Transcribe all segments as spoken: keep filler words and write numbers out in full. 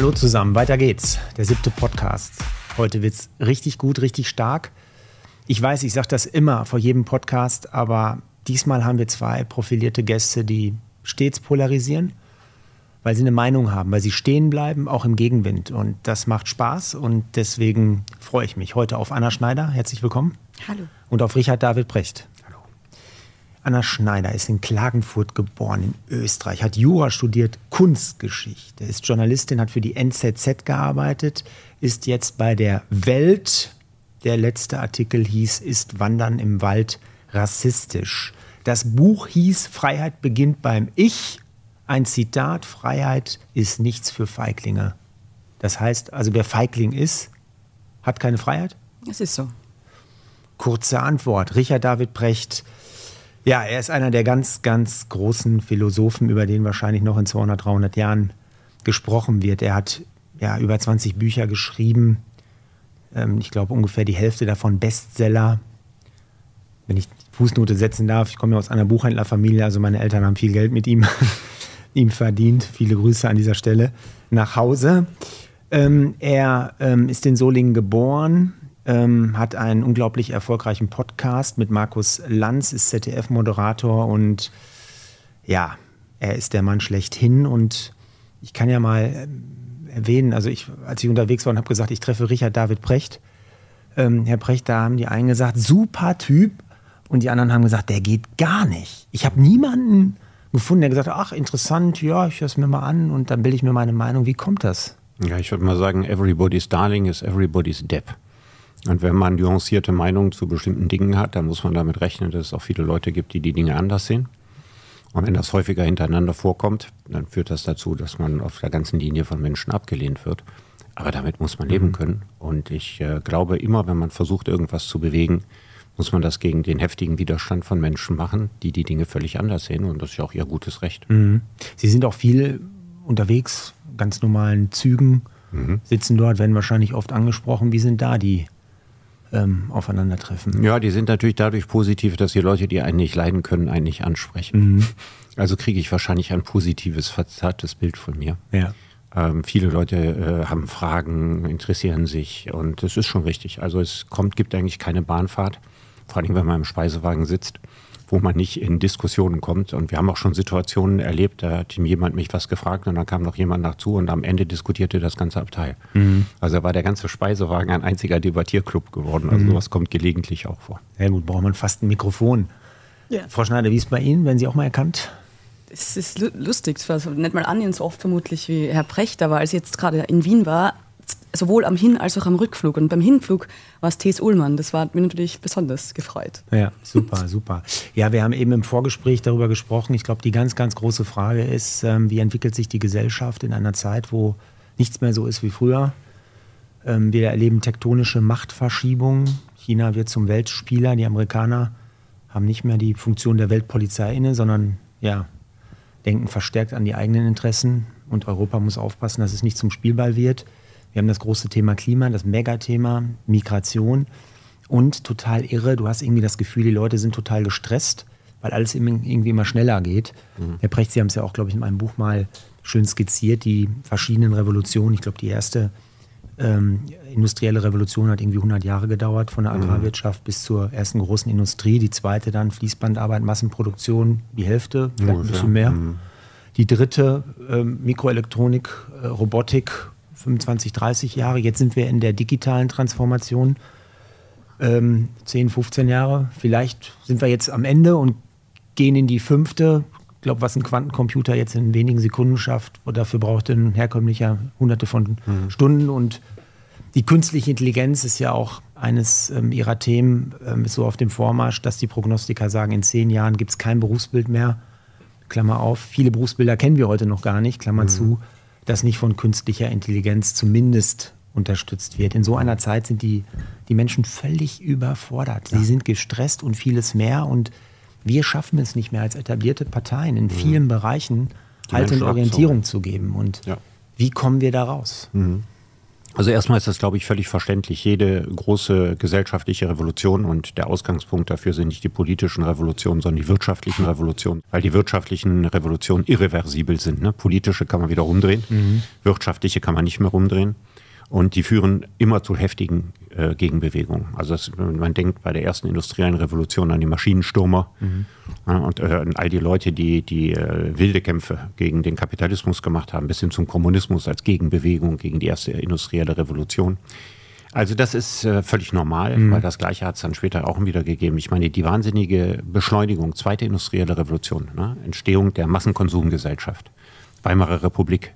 Hallo zusammen, weiter geht's. Der siebte Podcast. Heute wird's richtig gut, richtig stark. Ich weiß, ich sage das immer vor jedem Podcast, aber diesmal haben wir zwei profilierte Gäste, die stets polarisieren, weil sie eine Meinung haben, weil sie stehen bleiben, auch im Gegenwind. Und das macht Spaß und deswegen freue ich mich heute auf Anna Schneider. Herzlich willkommen. Hallo. Und auf Richard David Precht. Hallo. Anna Schneider ist in Klagenfurt geboren, in Österreich, hat Jura studiert, Kunstgeschichte, ist Journalistin, hat für die N Z Z gearbeitet, ist jetzt bei der Welt. Der letzte Artikel hieß, ist Wandern im Wald rassistisch? Das Buch hieß, Freiheit beginnt beim Ich. Ein Zitat, Freiheit ist nichts für Feiglinge. Das heißt, also wer Feigling ist, hat keine Freiheit? Es ist so. Kurze Antwort. Richard David Precht, ja, er ist einer der ganz, ganz großen Philosophen, über den wahrscheinlich noch in zweihundert, dreihundert Jahren gesprochen wird. Er hat ja über zwanzig Bücher geschrieben. Ich glaube, ungefähr die Hälfte davon Bestseller. Wenn ich Fußnote setzen darf, ich komme ja aus einer Buchhändlerfamilie, also meine Eltern haben viel Geld mit ihm, ihm verdient. Viele Grüße an dieser Stelle nach Hause. Ähm, er ähm, ist in Solingen geboren, ähm, hat einen unglaublich erfolgreichen Podcast mit Markus Lanz, ist Z D F-Moderator und ja, er ist der Mann schlechthin. Und ich kann ja mal... Ähm, erwähnen. Also ich, als ich unterwegs war und habe gesagt, ich treffe Richard David Precht. Ähm, Herr Precht, da haben die einen gesagt, super Typ. Und die anderen haben gesagt, der geht gar nicht. Ich habe niemanden gefunden, der gesagt hat, ach interessant, ja, ich höre es mir mal an und dann bilde ich mir meine Meinung. Wie kommt das? Ja, ich würde mal sagen, everybody's darling is everybody's depp. Und wenn man nuancierte Meinungen zu bestimmten Dingen hat, dann muss man damit rechnen, dass es auch viele Leute gibt, die die Dinge anders sehen. Und wenn das häufiger hintereinander vorkommt, dann führt das dazu, dass man auf der ganzen Linie von Menschen abgelehnt wird. Aber damit muss man leben können. Und ich äh, glaube, immer wenn man versucht, irgendwas zu bewegen, muss man das gegen den heftigen Widerstand von Menschen machen, die die Dinge völlig anders sehen. Und das ist ja auch ihr gutes Recht. Mhm. Sie sind auch viel unterwegs, ganz normalen Zügen, mhm. sitzen dort, werden wahrscheinlich oft angesprochen. Wie sind da die Ähm, aufeinandertreffen? Ja, die sind natürlich dadurch positiv, dass die Leute, die einen nicht leiden können, einen nicht ansprechen. Mhm. Also kriege ich wahrscheinlich ein positives, verzerrtes Bild von mir. Ja. Ähm, viele Leute äh, haben Fragen, interessieren sich und das ist schon richtig. Also es kommt, gibt eigentlich keine Bahnfahrt, vor allem wenn man im Speisewagen sitzt, wo man nicht in Diskussionen kommt. Und wir haben auch schon Situationen erlebt, da hat jemand mich was gefragt und dann kam noch jemand dazu und am Ende diskutierte das ganze Abteil. Mhm. Also war der ganze Speisewagen ein einziger Debattierclub geworden. Also mhm. sowas kommt gelegentlich auch vor. Helmut, braucht man fast ein Mikrofon. Ja. Frau Schneider, wie ist es bei Ihnen? Werden Sie auch mal erkannt? Es ist lustig, es war nicht mal annähernd so oft vermutlich wie Herr Precht, aber als ich jetzt gerade in Wien war, sowohl am Hin- als auch am Rückflug. Und beim Hinflug war es Thees Uhlmann. Das hat mich natürlich besonders gefreut. Ja, super, super. Ja, wir haben eben im Vorgespräch darüber gesprochen. Ich glaube, die ganz, ganz große Frage ist, ähm, wie entwickelt sich die Gesellschaft in einer Zeit, wo nichts mehr so ist wie früher. Ähm, wir erleben tektonische Machtverschiebungen. China wird zum Weltspieler. Die Amerikaner haben nicht mehr die Funktion der Weltpolizei inne, sondern ja, denken verstärkt an die eigenen Interessen. Und Europa muss aufpassen, dass es nicht zum Spielball wird. Wir haben das große Thema Klima, das Megathema Migration und total irre, du hast irgendwie das Gefühl, die Leute sind total gestresst, weil alles irgendwie immer schneller geht. Mhm. Herr Precht, Sie haben es ja auch, glaube ich, in meinem Buch mal schön skizziert, die verschiedenen Revolutionen. Ich glaube, die erste ähm, industrielle Revolution hat irgendwie hundert Jahre gedauert, von der Agrarwirtschaft mhm. bis zur ersten großen Industrie. Die zweite dann Fließbandarbeit, Massenproduktion, die Hälfte, vielleicht oh, ein bisschen ja. mehr. Mhm. Die dritte ähm, Mikroelektronik, äh, Robotik, fünfundzwanzig, dreißig Jahre. Jetzt sind wir in der digitalen Transformation. Ähm, zehn, fünfzehn Jahre. Vielleicht sind wir jetzt am Ende und gehen in die fünfte. Ich glaube, was ein Quantencomputer jetzt in wenigen Sekunden schafft, dafür braucht ein herkömmlicher hunderte von mhm. Stunden. Und die künstliche Intelligenz ist ja auch eines ähm, ihrer Themen, ähm, ist so auf dem Vormarsch, dass die Prognostiker sagen, in zehn Jahren gibt es kein Berufsbild mehr. Klammer auf. Viele Berufsbilder kennen wir heute noch gar nicht. Klammer mhm. zu. Das nicht von künstlicher Intelligenz zumindest unterstützt wird. In so einer Zeit sind die, die Menschen völlig überfordert. Ja. Sie sind gestresst und vieles mehr. Und wir schaffen es nicht mehr als etablierte Parteien in mhm. vielen Bereichen die Halt Menschen und Orientierung abzogen. Zu geben. Und ja. wie kommen wir da raus? Mhm. Also erstmal ist das, glaube ich, völlig verständlich. Jede große gesellschaftliche Revolution, und der Ausgangspunkt dafür sind nicht die politischen Revolutionen, sondern die wirtschaftlichen Revolutionen, weil die wirtschaftlichen Revolutionen irreversibel sind. Ne? Politische kann man wieder rumdrehen, mhm. wirtschaftliche kann man nicht mehr rumdrehen. Und die führen immer zu heftigen äh, Gegenbewegungen. Also das, man denkt bei der ersten industriellen Revolution an die Maschinenstürmer mhm. ja, und äh, an all die Leute, die, die äh, wilde Kämpfe gegen den Kapitalismus gemacht haben, bis hin zum Kommunismus als Gegenbewegung gegen die erste industrielle Revolution. Also das ist äh, völlig normal, mhm. weil das Gleiche hat es dann später auch wieder gegeben. Ich meine, die wahnsinnige Beschleunigung, zweite industrielle Revolution, ne? Entstehung der Massenkonsumgesellschaft, Weimarer Republik.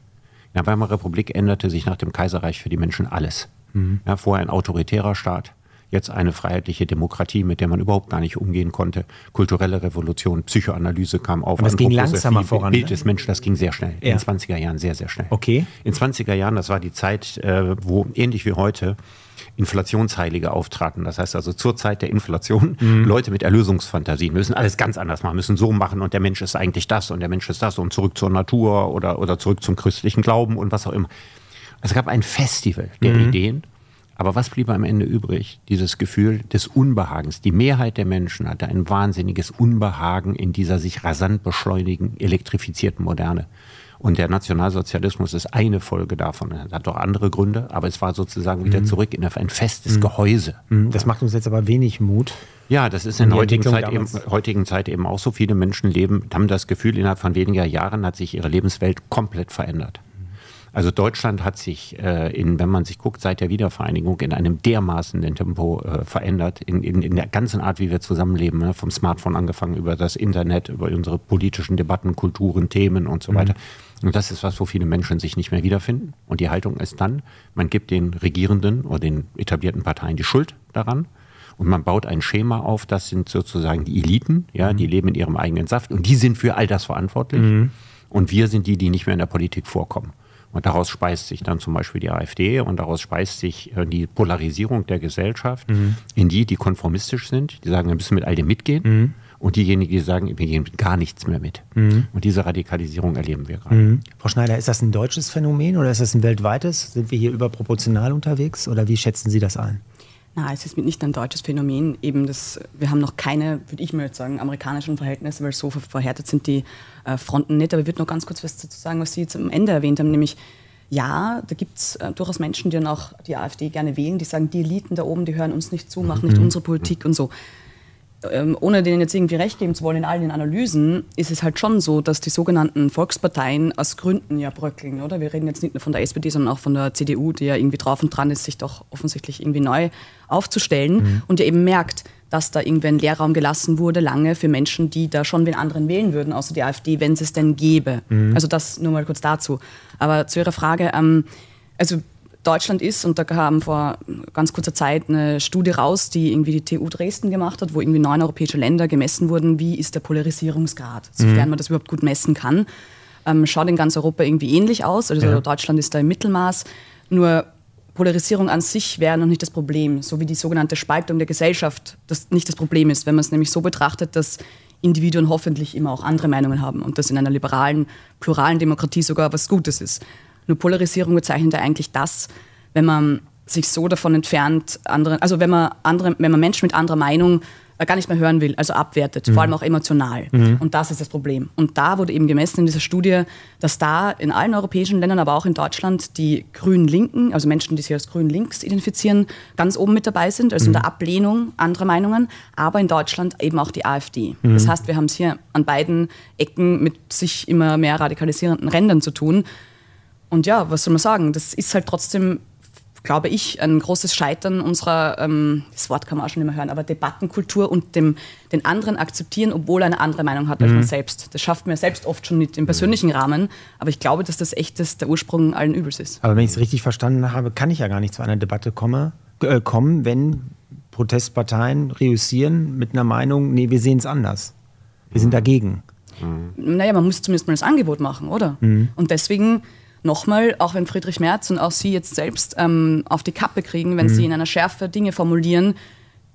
In der Weimarer Republik änderte sich nach dem Kaiserreich für die Menschen alles. Mhm. Ja, vorher ein autoritärer Staat, jetzt eine freiheitliche Demokratie, mit der man überhaupt gar nicht umgehen konnte. Kulturelle Revolution, Psychoanalyse kam auf. Und das ging langsamer voran. Bild des Menschen, das ging sehr schnell. Ja. In den zwanziger Jahren sehr, sehr schnell. Okay. In den zwanziger Jahren, das war die Zeit, wo ähnlich wie heute Inflationsheilige auftraten. Das heißt also zur Zeit der Inflation mhm. Leute mit Erlösungsfantasien müssen alles ganz anders machen, müssen so machen und der Mensch ist eigentlich das und der Mensch ist das und zurück zur Natur oder, oder zurück zum christlichen Glauben und was auch immer. Es gab ein Festival der mhm. Ideen, aber was blieb am Ende übrig? Dieses Gefühl des Unbehagens. Die Mehrheit der Menschen hatte ein wahnsinniges Unbehagen in dieser sich rasant beschleunigen, elektrifizierten Moderne. Und der Nationalsozialismus ist eine Folge davon. Er hat auch andere Gründe, aber es war sozusagen wieder mhm. zurück in ein festes mhm. Gehäuse. Das macht uns jetzt aber wenig Mut. Ja, das ist in der heutigen Zeit, eben, heutigen Zeit eben auch so. Viele Menschen leben, haben das Gefühl, innerhalb von weniger Jahren hat sich ihre Lebenswelt komplett verändert. Also Deutschland hat sich, äh, in, wenn man sich guckt, seit der Wiedervereinigung in einem dermaßenen Tempo äh, verändert, in, in, in der ganzen Art, wie wir zusammenleben, ne? Vom Smartphone angefangen, über das Internet, über unsere politischen Debatten, Kulturen, Themen und so weiter. Mhm. Und das ist was, wo viele Menschen sich nicht mehr wiederfinden. Und die Haltung ist dann, man gibt den Regierenden oder den etablierten Parteien die Schuld daran. Und man baut ein Schema auf, das sind sozusagen die Eliten, ja, mhm. die leben in ihrem eigenen Saft und die sind für all das verantwortlich. Mhm. Und wir sind die, die nicht mehr in der Politik vorkommen. Und daraus speist sich dann zum Beispiel die AfD und daraus speist sich die Polarisierung der Gesellschaft mhm. in die, die konformistisch sind, die sagen, wir müssen mit all dem mitgehen mhm. und diejenigen, die sagen, wir gehen mit gar nichts mehr mit. Mhm. Und diese Radikalisierung erleben wir gerade. Mhm. Frau Schneider, ist das ein deutsches Phänomen oder ist das ein weltweites? Sind wir hier überproportional unterwegs oder wie schätzen Sie das ein? Na, es ist nicht ein deutsches Phänomen. Eben das, wir haben noch keine, würde ich mal sagen, amerikanischen Verhältnisse, weil so verhärtet sind die äh, Fronten nicht. Aber ich würde noch ganz kurz was dazu sagen, was Sie jetzt am Ende erwähnt haben, nämlich, ja, da gibt es äh, durchaus Menschen, die dann auch die AfD gerne wählen, die sagen, die Eliten da oben, die hören uns nicht zu, machen nicht mhm. unsere Politik und so. Ähm, ohne denen jetzt irgendwie recht geben zu wollen in all den Analysen, ist es halt schon so, dass die sogenannten Volksparteien aus Gründen ja bröckeln, oder? Wir reden jetzt nicht nur von der S P D, sondern auch von der C D U, die ja irgendwie drauf und dran ist, sich doch offensichtlich irgendwie neu aufzustellen mhm. und ja eben merkt, dass da irgendwie ein Leerraum gelassen wurde lange für Menschen, die da schon wen anderen wählen würden, außer die AfD, wenn es es denn gäbe. Mhm. Also das nur mal kurz dazu. Aber zu Ihrer Frage, ähm, also Deutschland ist, und da kam vor ganz kurzer Zeit eine Studie raus, die irgendwie die T U Dresden gemacht hat, wo irgendwie neun europäische Länder gemessen wurden, wie ist der Polarisierungsgrad, sofern mhm. man das überhaupt gut messen kann. Ähm, schaut in ganz Europa irgendwie ähnlich aus, also ja. Deutschland ist da im Mittelmaß, nur Polarisierung an sich wäre noch nicht das Problem, so wie die sogenannte Spaltung der Gesellschaft das nicht das Problem ist, wenn man es nämlich so betrachtet, dass Individuen hoffentlich immer auch andere Meinungen haben und das in einer liberalen, pluralen Demokratie sogar was Gutes ist. Nur Polarisierung bezeichnet ja eigentlich das, wenn man sich so davon entfernt, anderen, also wenn man, andere, wenn man Menschen mit anderer Meinung gar nicht mehr hören will, also abwertet, mhm. vor allem auch emotional. Mhm. Und das ist das Problem. Und da wurde eben gemessen in dieser Studie, dass da in allen europäischen Ländern, aber auch in Deutschland, die Grün-Linken, also Menschen, die sich als Grün-Links identifizieren, ganz oben mit dabei sind, also mhm. in der Ablehnung anderer Meinungen, aber in Deutschland eben auch die AfD. Mhm. Das heißt, wir haben es hier an beiden Ecken mit sich immer mehr radikalisierenden Rändern zu tun. Und ja, was soll man sagen, das ist halt trotzdem, glaube ich, ein großes Scheitern unserer, ähm, das Wort kann man auch schon nicht mehr hören, aber Debattenkultur und dem, den anderen akzeptieren, obwohl er eine andere Meinung hat mhm. als man selbst. Das schafft man ja selbst oft schon nicht im persönlichen mhm. Rahmen, aber ich glaube, dass das echt das, der Ursprung allen Übels ist. Aber wenn ich es richtig verstanden habe, kann ich ja gar nicht zu einer Debatte komme, äh, kommen, wenn Protestparteien reüssieren mit einer Meinung, nee, wir sehen es anders, wir sind dagegen. Mhm. Naja, man muss zumindest mal das Angebot machen, oder? Mhm. Und deswegen... Nochmal, auch wenn Friedrich Merz und auch Sie jetzt selbst ähm, auf die Kappe kriegen, wenn mhm. Sie in einer Schärfe Dinge formulieren,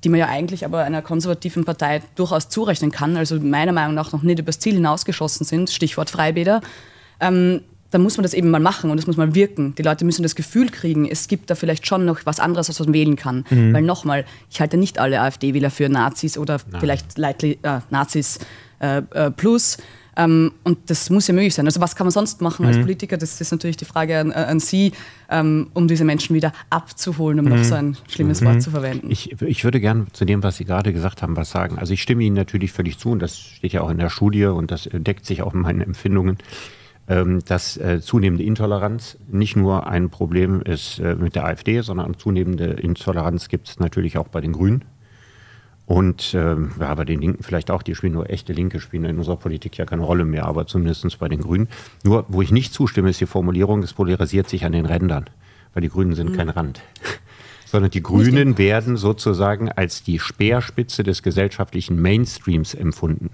die man ja eigentlich aber einer konservativen Partei durchaus zurechnen kann, also meiner Meinung nach noch nicht übers Ziel hinausgeschossen sind, Stichwort Freibäder, ähm, dann muss man das eben mal machen und das muss mal wirken. Die Leute müssen das Gefühl kriegen, es gibt da vielleicht schon noch was anderes, was man wählen kann. Mhm. Weil nochmal, ich halte nicht alle AfD-Wähler für Nazis oder Nein. vielleicht leidlich, äh, Nazis äh, äh, plus. Ähm, und das muss ja möglich sein. Also was kann man sonst machen mhm. als Politiker? Das ist natürlich die Frage an, an Sie, ähm, um diese Menschen wieder abzuholen, um mhm. noch so ein schlimmes mhm. Wort zu verwenden. Ich, ich würde gerne zu dem, was Sie gerade gesagt haben, was sagen. Also ich stimme Ihnen natürlich völlig zu, und das steht ja auch in der Studie und das deckt sich auch in meinen Empfindungen, ähm, dass äh, zunehmende Intoleranz nicht nur ein Problem ist äh, mit der AfD, sondern zunehmende Intoleranz gibt es natürlich auch bei den Grünen. Und äh, ja, bei den Linken vielleicht auch, die spielen nur echte Linke, spielen in unserer Politik ja keine Rolle mehr, aber zumindest bei den Grünen. Nur, wo ich nicht zustimme, ist die Formulierung, es polarisiert sich an den Rändern, weil die Grünen sind mhm. kein Rand. Sondern die Grünen werden sozusagen als die Speerspitze des gesellschaftlichen Mainstreams empfunden.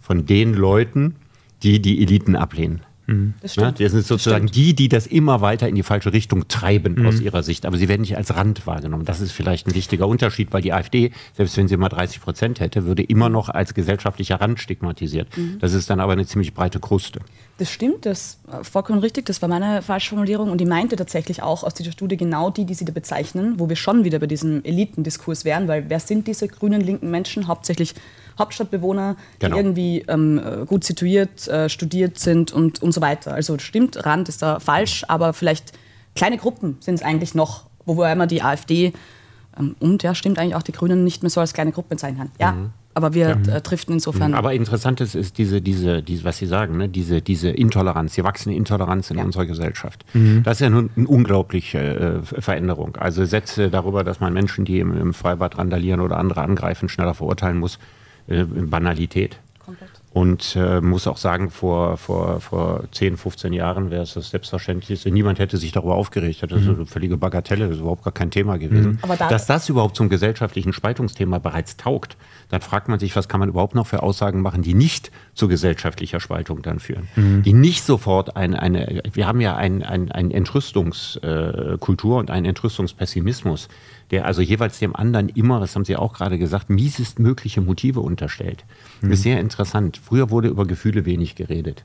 Von den Leuten, die die Eliten ablehnen. Mhm. Das, Na, das sind sozusagen das die, die das immer weiter in die falsche Richtung treiben mhm. aus ihrer Sicht. Aber sie werden nicht als Rand wahrgenommen. Das ist vielleicht ein wichtiger Unterschied, weil die AfD, selbst wenn sie mal dreißig Prozent hätte, würde immer noch als gesellschaftlicher Rand stigmatisiert. Mhm. Das ist dann aber eine ziemlich breite Kruste. Das stimmt, das ist vollkommen richtig. Das war meine falsche Formulierung. Und ich meinte tatsächlich auch aus dieser Studie genau die, die Sie da bezeichnen, wo wir schon wieder bei diesem Elitendiskurs wären. Weil wer sind diese grünen, linken Menschen? Hauptsächlich Hauptstadtbewohner, genau. die irgendwie ähm, gut situiert, äh, studiert sind und, und so weiter. Also stimmt, Rand ist da falsch, aber vielleicht kleine Gruppen sind es eigentlich noch, wo wir immer die AfD ähm, und ja, stimmt eigentlich auch die Grünen nicht mehr so als kleine Gruppen sein kann. Ja, mhm. aber wir ja. äh, driften insofern. Aber interessant ist, ist diese, diese, diese, was Sie sagen, ne? diese, diese Intoleranz, die wachsende Intoleranz in ja. unserer Gesellschaft. Mhm. Das ist ja nun eine unglaubliche äh, Veränderung. Also Sätze darüber, dass man Menschen, die im, im Freibad randalieren oder andere angreifen, schneller verurteilen muss, Banalität. Komplett. Und äh, muss auch sagen, vor, vor, vor zehn, fünfzehn Jahren wäre es das Selbstverständlichste. Niemand hätte sich darüber aufgeregt. Das ist eine völlige Bagatelle, das ist überhaupt gar kein Thema gewesen. Mhm. Aber da Dass das überhaupt zum gesellschaftlichen Spaltungsthema bereits taugt, dann fragt man sich, was kann man überhaupt noch für Aussagen machen, die nicht zu gesellschaftlicher Spaltung dann führen. Mhm. Die nicht sofort ein, eine, wir haben ja eine ein, ein Entrüstungskultur und einen Entrüstungspessimismus, der also jeweils dem anderen immer, das haben Sie auch gerade gesagt, miesest mögliche Motive unterstellt. Mhm. Das ist sehr interessant. Früher wurde über Gefühle wenig geredet.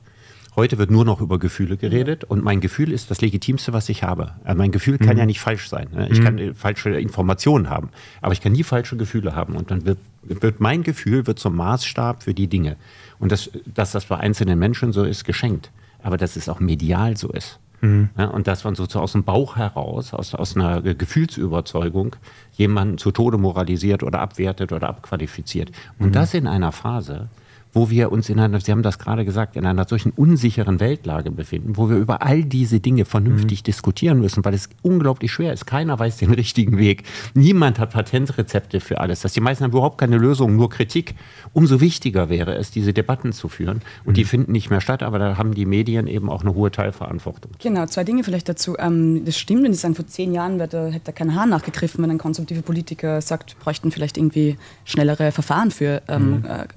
Heute wird nur noch über Gefühle geredet und mein Gefühl ist das Legitimste, was ich habe. Mein Gefühl kann mhm. ja nicht falsch sein. Ich mhm. kann falsche Informationen haben, aber ich kann nie falsche Gefühle haben. Und dann wird, wird mein Gefühl wird zum Maßstab für die Dinge. Und das, dass das bei einzelnen Menschen so ist, geschenkt. Aber dass es auch medial so ist. Mhm. Ja, und dass man sozusagen aus dem Bauch heraus, aus, aus einer Gefühlsüberzeugung, jemanden zu Tode moralisiert oder abwertet oder abqualifiziert. Und mhm. das in einer Phase, wo wir uns in einer, Sie haben das gerade gesagt, in einer solchen unsicheren Weltlage befinden, wo wir über all diese Dinge vernünftig mhm. diskutieren müssen, weil es unglaublich schwer ist. Keiner weiß den richtigen Weg. Niemand hat Patentrezepte für alles. Dass die meisten haben überhaupt keine Lösung, nur Kritik. Umso wichtiger wäre es, diese Debatten zu führen. Und mhm. die finden nicht mehr statt, aber da haben die Medien eben auch eine hohe Teilverantwortung. Genau, zwei Dinge vielleicht dazu. Ähm, das stimmt, wenn Sie sagen, vor zehn Jahren hätte da kein Haar nachgegriffen, wenn ein konstruktiver Politiker sagt, wir bräuchten vielleicht irgendwie schnellere Verfahren für ähm, mhm. äh,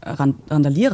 Randalier.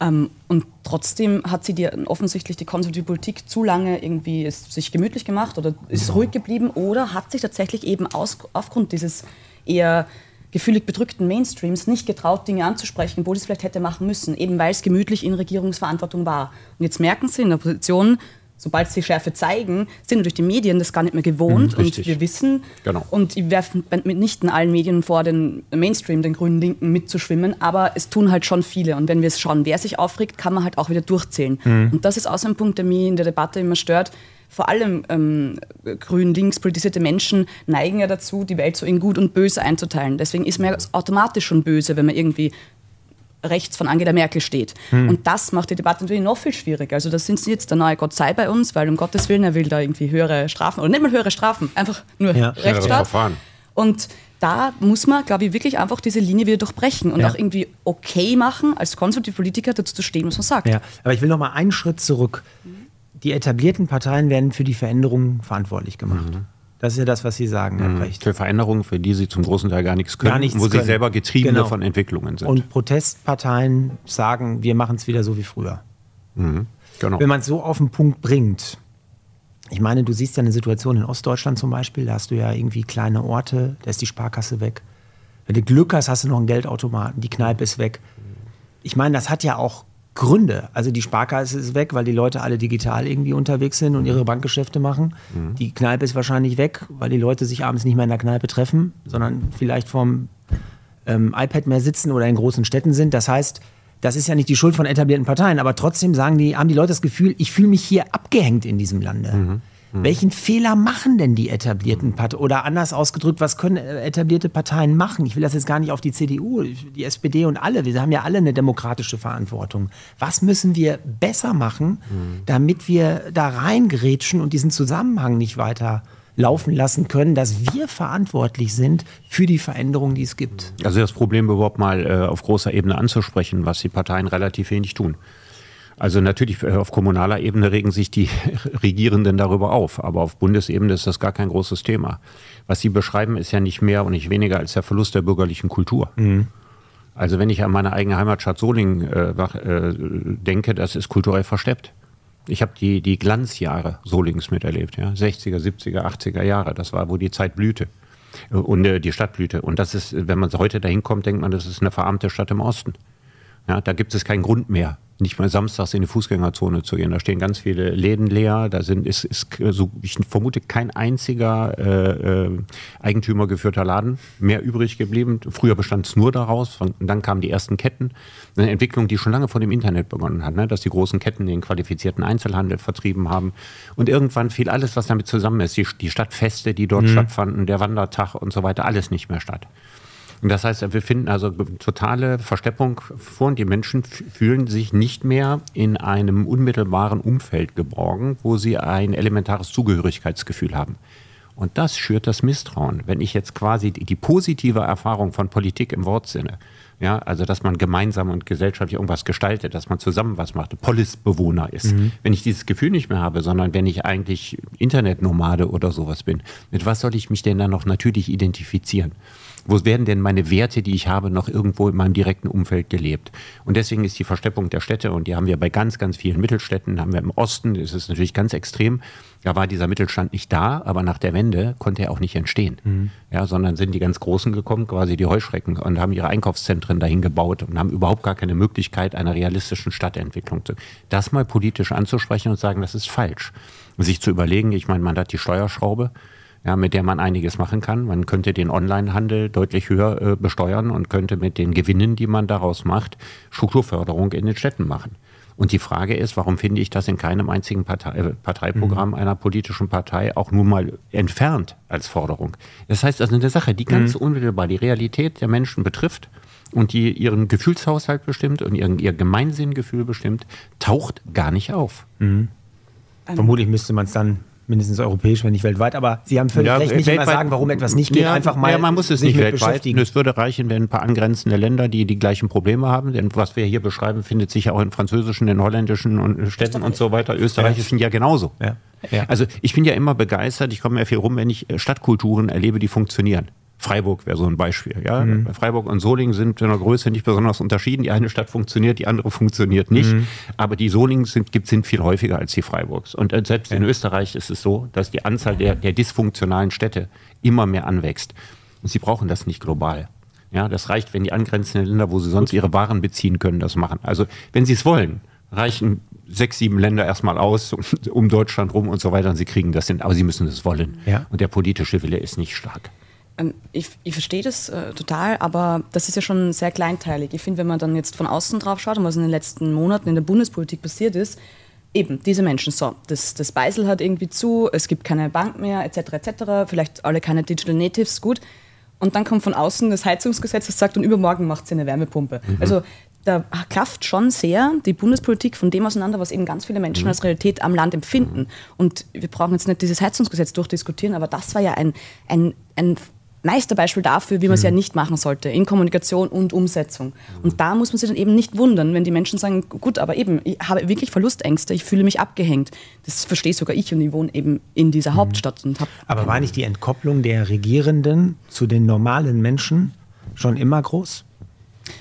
Ähm, und trotzdem hat sie die, offensichtlich die konservative Politik zu lange irgendwie ist sich gemütlich gemacht oder ist ruhig geblieben oder hat sich tatsächlich eben aus, aufgrund dieses eher gefühlig bedrückten Mainstreams nicht getraut, Dinge anzusprechen, obwohl sie es vielleicht hätte machen müssen, eben weil es gemütlich in Regierungsverantwortung war. Und jetzt merken sie in der Position, sobald sie Schärfe zeigen, sind durch die Medien das gar nicht mehr gewohnt mhm, und wir wissen. Genau. Und ich werfe mitnichten allen Medien vor, den Mainstream, den grünen Linken mitzuschwimmen, aber es tun halt schon viele. Und wenn wir es schauen, wer sich aufregt, kann man halt auch wieder durchzählen. Mhm. Und das ist auch so ein Punkt, der mich in der Debatte immer stört. Vor allem ähm, grün-links politisierte Menschen neigen ja dazu, die Welt so in gut und böse einzuteilen. Deswegen ist man ja automatisch schon böse, wenn man irgendwie rechts von Angela Merkel steht. Hm. Und das macht die Debatte natürlich noch viel schwieriger. Also das sind jetzt der neue Gott sei bei uns, weil um Gottes Willen, er will da irgendwie höhere Strafen, oder nicht mal höhere Strafen, einfach nur ja. Rechtsstaat. Ja, und da muss man, glaube ich, wirklich einfach diese Linie wieder durchbrechen und ja. auch irgendwie okay machen, als konservative Politiker dazu zu stehen, was man sagt. Ja. Aber ich will noch mal einen Schritt zurück. Die etablierten Parteien werden für die Veränderungen verantwortlich gemacht. Mhm. Das ist ja das, was Sie sagen, Herr Precht. Für Veränderungen, für die Sie zum großen Teil gar nichts können, gar nichts wo können. Sie selber Getriebene genau. von Entwicklungen sind. Und Protestparteien sagen, wir machen es wieder so wie früher. Mhm. Genau. Wenn man es so auf den Punkt bringt, ich meine, du siehst ja eine Situation in Ostdeutschland zum Beispiel, da hast du ja irgendwie kleine Orte, da ist die Sparkasse weg. Wenn du Glück hast, hast du noch einen Geldautomaten, die Kneipe ist weg. Ich meine, das hat ja auch Gründe. Also die Sparkasse ist weg, weil die Leute alle digital irgendwie unterwegs sind und ihre Bankgeschäfte machen. Mhm. Die Kneipe ist wahrscheinlich weg, weil die Leute sich abends nicht mehr in der Kneipe treffen, sondern vielleicht vorm ähm, iPad mehr sitzen oder in großen Städten sind. Das heißt, das ist ja nicht die Schuld von etablierten Parteien, aber trotzdem sagen die, haben die Leute das Gefühl, ich fühle mich hier abgehängt in diesem Lande. Mhm. Mhm. Welchen Fehler machen denn die etablierten Parteien? Oder anders ausgedrückt, was können etablierte Parteien machen? Ich will das jetzt gar nicht auf die C D U, die S P D und alle. Wir haben ja alle eine demokratische Verantwortung. Was müssen wir besser machen, mhm. damit wir da reingrätschen und diesen Zusammenhang nicht weiter laufen lassen können, dass wir verantwortlich sind für die Veränderungen, die es gibt? Also das Problem überhaupt mal äh, auf großer Ebene anzusprechen, was die Parteien relativ wenig tun. Also natürlich auf kommunaler Ebene regen sich die Regierenden darüber auf, aber auf Bundesebene ist das gar kein großes Thema. Was Sie beschreiben, ist ja nicht mehr und nicht weniger als der Verlust der bürgerlichen Kultur. Mhm. Also wenn ich an meine eigene Heimatstadt Solingen äh, denke, das ist kulturell versteppt. Ich habe die, die Glanzjahre Solingens miterlebt, ja? sechziger, siebziger, achtziger Jahre, das war, wo die Zeit blühte und äh, die Stadt blühte. Und das ist, wenn man heute dahin kommt, denkt man, das ist eine verarmte Stadt im Osten. Ja, da gibt es keinen Grund mehr, nicht mal samstags in die Fußgängerzone zu gehen. Da stehen ganz viele Läden leer, da sind, ist, ist so, ich vermute, kein einziger äh, äh, eigentümergeführter Laden mehr übrig geblieben. Früher bestand es nur daraus, von, und dann kamen die ersten Ketten. Eine Entwicklung, die schon lange vor dem Internet begonnen hat, ne? Dass die großen Ketten den qualifizierten Einzelhandel vertrieben haben. Und irgendwann fiel alles, was damit zusammen ist, die, die Stadtfeste, die dort mhm. stattfanden, der Wandertag und so weiter, alles nicht mehr statt. Und das heißt, wir finden also totale Versteppung vor und die Menschen fühlen sich nicht mehr in einem unmittelbaren Umfeld geborgen, wo sie ein elementares Zugehörigkeitsgefühl haben. Und das schürt das Misstrauen. Wenn ich jetzt quasi die, die positive Erfahrung von Politik im Wortsinne, ja, also dass man gemeinsam und gesellschaftlich irgendwas gestaltet, dass man zusammen was macht, Polisbewohner ist. Mhm. Wenn ich dieses Gefühl nicht mehr habe, sondern wenn ich eigentlich Internetnomade oder sowas bin, mit was soll ich mich denn dann noch natürlich identifizieren? Wo werden denn meine Werte, die ich habe, noch irgendwo in meinem direkten Umfeld gelebt? Und deswegen ist die Versteppung der Städte, und die haben wir bei ganz, ganz vielen Mittelstädten, haben wir im Osten, das ist natürlich ganz extrem, da war dieser Mittelstand nicht da, aber nach der Wende konnte er auch nicht entstehen. Mhm. Ja, sondern sind die ganz Großen gekommen, quasi die Heuschrecken, und haben ihre Einkaufszentren dahin gebaut und haben überhaupt gar keine Möglichkeit einer realistischen Stadtentwicklung. Das mal politisch anzusprechen und sagen, das ist falsch. Und sich zu überlegen, ich meine, man hat die Steuerschraube, ja, mit der man einiges machen kann. Man könnte den Onlinehandel deutlich höher äh, besteuern und könnte mit den Gewinnen, die man daraus macht, Strukturförderung in den Städten machen. Und die Frage ist, warum finde ich das in keinem einzigen Partei Parteiprogramm mhm. einer politischen Partei auch nur mal entfernt als Forderung? Das heißt, also eine Sache, die ganz mhm. unmittelbar die Realität der Menschen betrifft und die ihren Gefühlshaushalt bestimmt und ihren, ihr Gemeinsinngefühl bestimmt, taucht gar nicht auf. Mhm. Vermutlich müsste man es dann mindestens europäisch, wenn nicht weltweit, aber Sie haben völlig ja, recht, nicht immer sagen, warum etwas nicht geht, ja, einfach mal ja, man muss es sich nicht weltweit beschäftigen. Es würde reichen, wenn ein paar angrenzende Länder, die die gleichen Probleme haben, denn was wir hier beschreiben, findet sich ja auch in französischen, in holländischen Städten und so weiter, österreichischen ja, ja genauso. Ja. Ja. Also ich bin ja immer begeistert, ich komme ja viel rum, wenn ich Stadtkulturen erlebe, die funktionieren. Freiburg wäre so ein Beispiel. Ja? Mhm. Freiburg und Solingen sind in der Größe nicht besonders unterschieden. Die eine Stadt funktioniert, die andere funktioniert nicht. Mhm. Aber die Solingen sind, sind viel häufiger als die Freiburgs. Und selbst in Österreich ist es so, dass die Anzahl der, der dysfunktionalen Städte immer mehr anwächst. Und sie brauchen das nicht global. Ja, das reicht, wenn die angrenzenden Länder, wo sie sonst ihre Waren beziehen können, das machen. Also wenn sie es wollen, reichen sechs, sieben Länder erstmal aus, um, um Deutschland rum und so weiter. Und sie kriegen das hin. Aber sie müssen es wollen. Ja. Und der politische Wille ist nicht stark. Ich, ich verstehe das äh, total, aber das ist ja schon sehr kleinteilig. Ich finde, wenn man dann jetzt von außen drauf schaut und was in den letzten Monaten in der Bundespolitik passiert ist, eben diese Menschen, so, das, das Beisel hat irgendwie zu, es gibt keine Bank mehr, et cetera, et cetera, vielleicht alle keine Digital Natives, gut. Und dann kommt von außen das Heizungsgesetz, das sagt, und übermorgen macht sie eine Wärmepumpe. Mhm. Also da klafft schon sehr die Bundespolitik von dem auseinander, was eben ganz viele Menschen mhm. als Realität am Land empfinden. Mhm. Und wir brauchen jetzt nicht dieses Heizungsgesetz durchdiskutieren, aber das war ja ein, ein, ein Meisterbeispiel dafür, wie man es ja nicht machen sollte, in Kommunikation und Umsetzung. Und da muss man sich dann eben nicht wundern, wenn die Menschen sagen, gut, aber eben, ich habe wirklich Verlustängste, ich fühle mich abgehängt. Das verstehe sogar ich, und ich wohne eben in dieser Hauptstadt. Und habe aber war nicht die Entkopplung der Regierenden zu den normalen Menschen schon immer groß?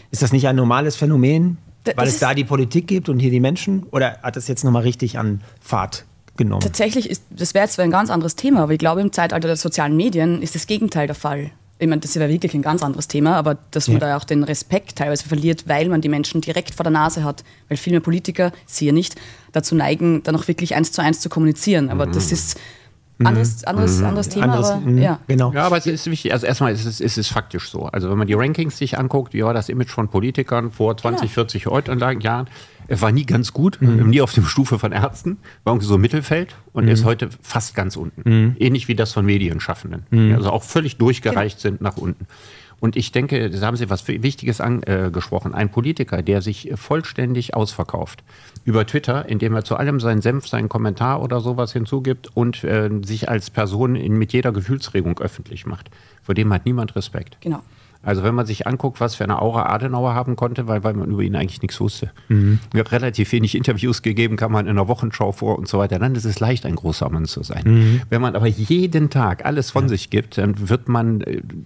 Ist das nicht ein normales Phänomen, weil es da die Politik gibt und hier die Menschen? Oder hat das jetzt nochmal richtig an Fahrt genommen? Tatsächlich ist, das wäre zwar ein ganz anderes Thema, aber ich glaube, im Zeitalter der sozialen Medien ist das Gegenteil der Fall. ich meine, das ist ja wirklich ein ganz anderes Thema, aber dass man ja. da auch den Respekt teilweise verliert, weil man die Menschen direkt vor der Nase hat, weil viel mehr Politiker, siehe nicht, dazu neigen, dann auch wirklich eins zu eins zu kommunizieren. Aber mhm. das ist anderes, anderes, mhm. anderes Thema. Anderes, aber, ja. Genau. ja, aber es ist wichtig, also erstmal ist es, ist es faktisch so. Also wenn man die Rankings sich anguckt, wie war das Image von Politikern vor zwanzig, ja. vierzig Jahren, es war nie ganz gut, mhm. nie auf der Stufe von Ärzten, war irgendwie so im Mittelfeld und mhm. ist heute fast ganz unten. Mhm. Ähnlich wie das von Medienschaffenden, mhm. also auch völlig durchgereicht genau. sind nach unten. Und ich denke, da haben Sie was Wichtiges angesprochen. Ein Politiker, der sich vollständig ausverkauft über Twitter, indem er zu allem seinen Senf, seinen Kommentar oder sowas hinzugibt und äh, sich als Person in, mit jeder Gefühlsregung öffentlich macht, vor dem hat niemand Respekt. Genau. Also wenn man sich anguckt, was für eine Aura Adenauer haben konnte, weil, weil man über ihn eigentlich nichts wusste. Mhm. Relativ wenig Interviews gegeben, kam man in der Wochenschau vor und so weiter. Dann ist es leicht, ein großer Mann zu sein. Mhm. Wenn man aber jeden Tag alles von ja. sich gibt, dann wird man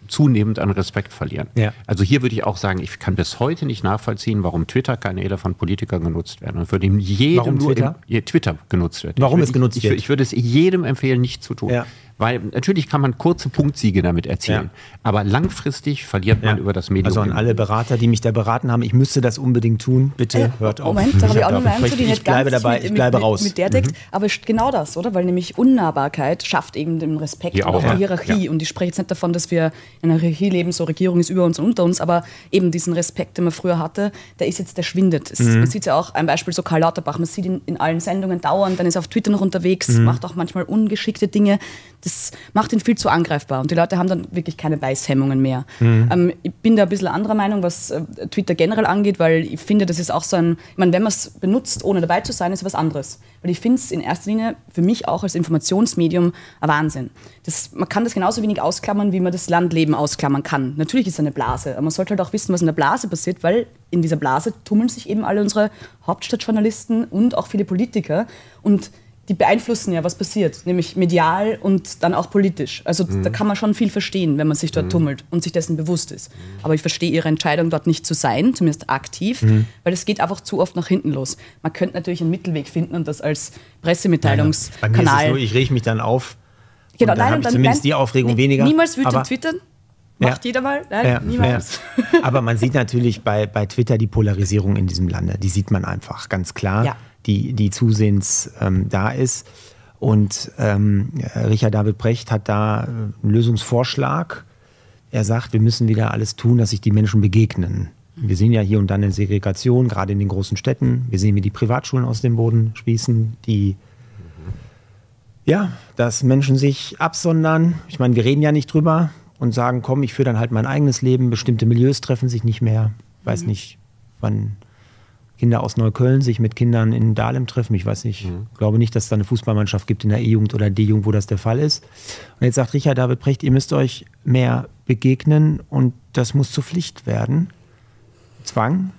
zunehmend an Respekt verlieren. Ja. Also hier würde ich auch sagen, ich kann bis heute nicht nachvollziehen, warum Twitter-Kanäle von Politikern genutzt werden. Und für den jedem warum nur Twitter? Im, Twitter genutzt wird. Warum würde, es genutzt ich, wird? Ich würde es jedem empfehlen, nicht zu tun. Ja. Weil natürlich kann man kurze Punktsiege damit erzielen, ja. aber langfristig verliert man ja. über das Medium. Also an alle Berater, die mich da beraten haben, ich müsste das unbedingt tun, bitte äh, hört auf. Moment, da habe ich auch noch eine Antwort, die nicht ganz dabei, mit, ich bleibe mit, raus. Mit der deckt, mhm. aber genau das, oder? Weil nämlich Unnahbarkeit schafft eben den Respekt und auch ja. die Hierarchie. Ja. Und ich spreche jetzt nicht davon, dass wir in einer Hierarchie leben, so Regierung ist über uns und unter uns, aber eben diesen Respekt, den man früher hatte, der ist jetzt, der schwindet. Es, mhm. Man sieht ja auch, ein Beispiel so Karl Lauterbach, man sieht ihn in allen Sendungen dauernd, dann ist er auf Twitter noch unterwegs, mhm. macht auch manchmal ungeschickte Dinge. Das macht ihn viel zu angreifbar und die Leute haben dann wirklich keine Weißhemmungen mehr. Mhm. Ähm, ich bin da ein bisschen anderer Meinung, was äh, Twitter generell angeht, weil ich finde, das ist auch so ein, ich meine, wenn man es benutzt, ohne dabei zu sein, ist was anderes. Weil ich finde es in erster Linie für mich auch als Informationsmedium ein Wahnsinn. Das, man kann das genauso wenig ausklammern, wie man das Landleben ausklammern kann. Natürlich ist es eine Blase, aber man sollte halt auch wissen, was in der Blase passiert, weil in dieser Blase tummeln sich eben alle unsere Hauptstadtjournalisten und auch viele Politiker und die beeinflussen ja, was passiert, nämlich medial und dann auch politisch. Also mhm. da kann man schon viel verstehen, wenn man sich dort mhm. tummelt und sich dessen bewusst ist. Aber ich verstehe ihre Entscheidung, dort nicht zu sein, zumindest aktiv, mhm. weil es geht einfach zu oft nach hinten los. Man könnte natürlich einen Mittelweg finden und das als Pressemitteilungskanal... Nein, bei mir ist es nur, ich rege mich dann auf genau, und dann habe ich zumindest nein, die Aufregung weniger. Niemals wütend twittern. Macht ja. jeder mal? Nein, ja. niemals. Ja. Aber man sieht natürlich bei, bei Twitter die Polarisierung in diesem Lande. Die sieht man einfach ganz klar, ja. die, die zusehends ähm, da ist. Und ähm, Richard David Precht hat da einen Lösungsvorschlag. Er sagt, wir müssen wieder alles tun, dass sich die Menschen begegnen. Wir sehen ja hier und dann eine Segregation, gerade in den großen Städten. Wir sehen, wie die Privatschulen aus dem Boden sprießen, die... Ja, dass Menschen sich absondern. Ich meine, wir reden ja nicht drüber. Und sagen, komm, ich führe dann halt mein eigenes Leben. Bestimmte Milieus treffen sich nicht mehr. Ich weiß mhm. nicht, wann Kinder aus Neukölln sich mit Kindern in Dahlem treffen. Ich weiß nicht, mhm. glaube nicht, dass es da eine Fußballmannschaft gibt in der E-Jugend oder D-Jugend, wo das der Fall ist. Und jetzt sagt Richard David Precht, ihr müsst euch mehr begegnen und das muss zur Pflicht werden. Zwang.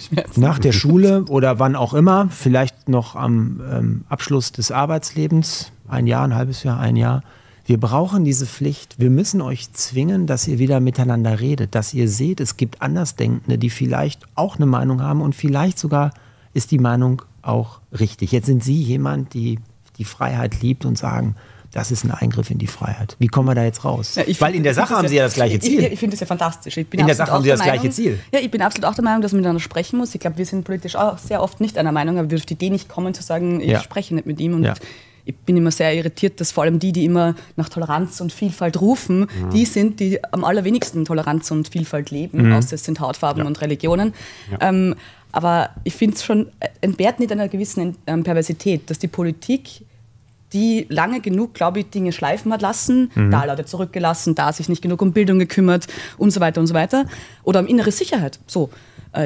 Schmerzen. Nach der Schule oder wann auch immer. Vielleicht noch am ähm, Abschluss des Arbeitslebens. Ein Jahr, ein halbes Jahr, ein Jahr. Wir brauchen diese Pflicht. Wir müssen euch zwingen, dass ihr wieder miteinander redet, dass ihr seht, es gibt Andersdenkende, die vielleicht auch eine Meinung haben und vielleicht sogar ist die Meinung auch richtig. Jetzt sind Sie jemand, die die Freiheit liebt und sagen, das ist ein Eingriff in die Freiheit. Wie kommen wir da jetzt raus? Ja, weil in der Sache haben Sie ja das gleiche Ziel. Ich, ich finde das ja fantastisch. Ich bin in der Sache haben Sie das gleiche Ziel. Ja, ich bin absolut auch der Meinung, dass man miteinander sprechen muss. Ich glaube, wir sind politisch auch sehr oft nicht einer Meinung, aber wir dürfen die Idee nicht kommen zu sagen, ich ja. spreche nicht mit ihm und ja. Ich bin immer sehr irritiert, dass vor allem die, die immer nach Toleranz und Vielfalt rufen, mhm. die sind, die am allerwenigsten Toleranz und Vielfalt leben, mhm. außer es sind Hautfarben ja. und Religionen. Ja. Ähm, aber ich finde es schon, entbehrt nicht einer gewissen ähm, Perversität, dass die Politik, die lange genug, glaube ich, Dinge schleifen hat lassen, mhm. da Leute zurückgelassen, da sich nicht genug um Bildung gekümmert und so weiter und so weiter, oder um innere Sicherheit, so.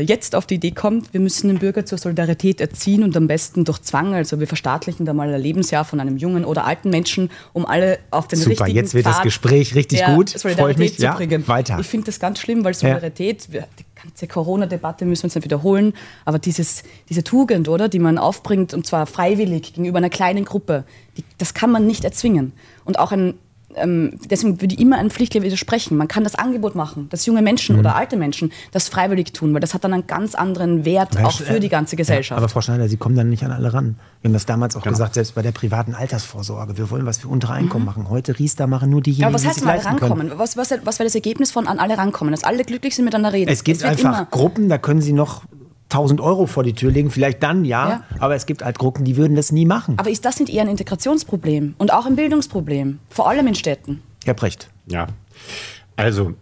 Jetzt auf die Idee kommt, wir müssen den Bürger zur Solidarität erziehen und am besten durch Zwang, also wir verstaatlichen da mal ein Lebensjahr von einem jungen oder alten Menschen, um alle auf den Super, richtigen Pfad. Jetzt wird Pfad das Gespräch richtig gut, freue ich mich, ja, weiter. Ich finde das ganz schlimm, weil Solidarität, ja. die ganze Corona-Debatte müssen wir uns nicht wiederholen, aber dieses, diese Tugend, oder, die man aufbringt, und zwar freiwillig gegenüber einer kleinen Gruppe, die, das kann man nicht erzwingen. Und auch ein ähm, deswegen würde ich immer an Pflichtlehr widersprechen. Man kann das Angebot machen, dass junge Menschen mhm. oder alte Menschen das freiwillig tun, weil das hat dann einen ganz anderen Wert, ja, auch für äh, die ganze Gesellschaft. Ja, aber Frau Schneider, Sie kommen dann nicht an alle ran. Wir haben das damals auch genau. gesagt, selbst bei der privaten Altersvorsorge. Wir wollen was für untere Einkommen mhm. machen. Heute Riester machen nur diejenigen, die es leisten können. Aber was heißt mal rankommen? Was, was, was wäre das Ergebnis von an alle rankommen? Dass alle glücklich sind, miteinander reden. Es gibt es einfach Gruppen, da können Sie noch tausend Euro vor die Tür legen, vielleicht dann ja, ja, aber es gibt halt Gruppen, die würden das nie machen. Aber ist das nicht eher ein Integrationsproblem und auch ein Bildungsproblem, vor allem in Städten? Herr Precht. Ja, also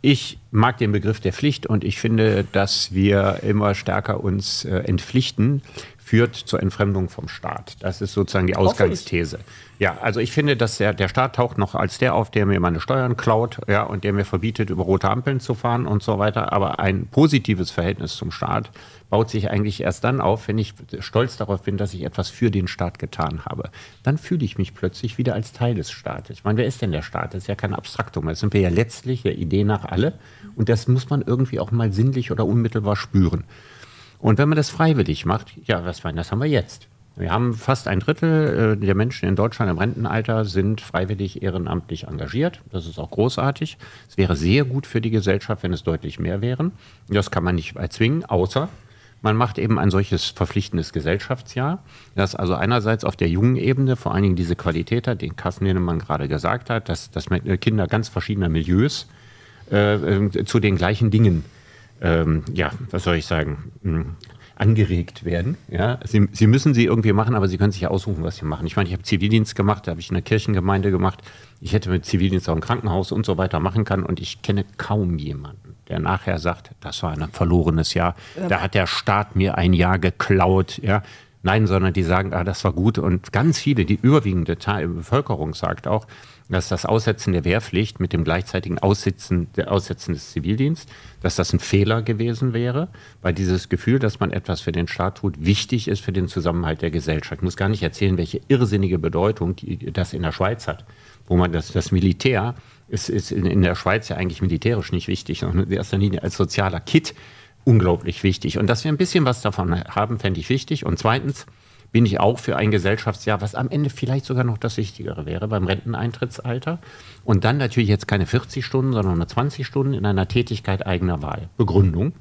ich mag den Begriff der Pflicht und ich finde, dass wir immer stärker uns äh, entpflichten, führt zur Entfremdung vom Staat. Das ist sozusagen die Ausgangsthese. Ja, also ich finde, dass der, der Staat taucht noch als der auf, der mir meine Steuern klaut, ja, und der mir verbietet, über rote Ampeln zu fahren und so weiter. Aber ein positives Verhältnis zum Staat baut sich eigentlich erst dann auf, wenn ich stolz darauf bin, dass ich etwas für den Staat getan habe. Dann fühle ich mich plötzlich wieder als Teil des Staates. Ich meine, wer ist denn der Staat? Das ist ja kein Abstraktum. Das sind wir ja letztlich der Idee nach alle. Und das muss man irgendwie auch mal sinnlich oder unmittelbar spüren. Und wenn man das freiwillig macht, ja, was meinen, das haben wir jetzt. Wir haben fast ein Drittel der Menschen in Deutschland im Rentenalter sind freiwillig ehrenamtlich engagiert. Das ist auch großartig. Es wäre sehr gut für die Gesellschaft, wenn es deutlich mehr wären. Das kann man nicht erzwingen, außer man macht eben ein solches verpflichtendes Gesellschaftsjahr, das also einerseits auf der jungen Ebene vor allen Dingen diese Qualität hat, den Carsten Linnemann gerade gesagt hat, dass, dass Kinder ganz verschiedener Milieus äh, zu den gleichen Dingen Ähm, ja, was soll ich sagen, hm, angeregt werden. Ja? Sie, sie müssen sie irgendwie machen, aber sie können sich ja aussuchen, was sie machen. Ich meine, ich habe Zivildienst gemacht, da habe ich in der Kirchengemeinde gemacht. Ich hätte mit Zivildienst auch im Krankenhaus und so weiter machen können. Und ich kenne kaum jemanden, der nachher sagt, das war ein verlorenes Jahr. Da hat der Staat mir ein Jahr geklaut. Ja? Nein, sondern die sagen, ah, das war gut. Und ganz viele, die überwiegende Teil der Bevölkerung sagt auch, dass das Aussetzen der Wehrpflicht mit dem gleichzeitigen Aussitzen, der Aussetzen des Zivildienstes, dass das ein Fehler gewesen wäre, weil dieses Gefühl, dass man etwas für den Staat tut, wichtig ist für den Zusammenhalt der Gesellschaft. Ich muss gar nicht erzählen, welche irrsinnige Bedeutung die, das in der Schweiz hat, wo man das, das Militär, ist, ist in, in der Schweiz ja eigentlich militärisch nicht wichtig, sondern in erster Linie als sozialer Kit unglaublich wichtig. Und dass wir ein bisschen was davon haben, fände ich wichtig. Und zweitens bin ich auch für ein Gesellschaftsjahr, was am Ende vielleicht sogar noch das Wichtigere wäre beim Renteneintrittsalter. Und dann natürlich jetzt keine vierzig Stunden, sondern nur zwanzig Stunden in einer Tätigkeit eigener Wahl. Begründung.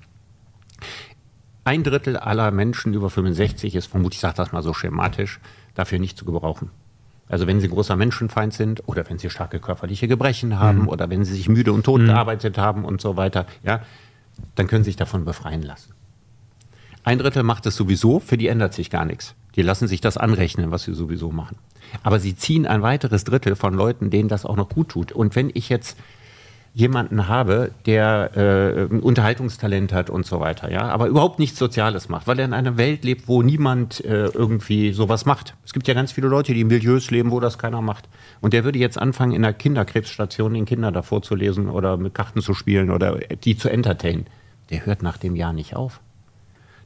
Ein Drittel aller Menschen über fünfundsechzig ist vermutlich, ich sage das mal so schematisch, dafür nicht zu gebrauchen. Also wenn sie großer Menschenfeind sind oder wenn sie starke körperliche Gebrechen haben mhm. oder wenn sie sich müde und tot mhm. gearbeitet haben und so weiter, ja, dann können sie sich davon befreien lassen. Ein Drittel macht es sowieso, für die ändert sich gar nichts. Die lassen sich das anrechnen, was sie sowieso machen. Aber sie ziehen ein weiteres Drittel von Leuten, denen das auch noch gut tut. Und wenn ich jetzt jemanden habe, der äh, ein Unterhaltungstalent hat und so weiter, ja, aber überhaupt nichts Soziales macht, weil er in einer Welt lebt, wo niemand äh, irgendwie sowas macht. Es gibt ja ganz viele Leute, die in Milieus leben, wo das keiner macht. Und der würde jetzt anfangen, in einer Kinderkrebsstation den Kindern davor zu lesen oder mit Karten zu spielen oder die zu entertainen. Der hört nach dem Jahr nicht auf.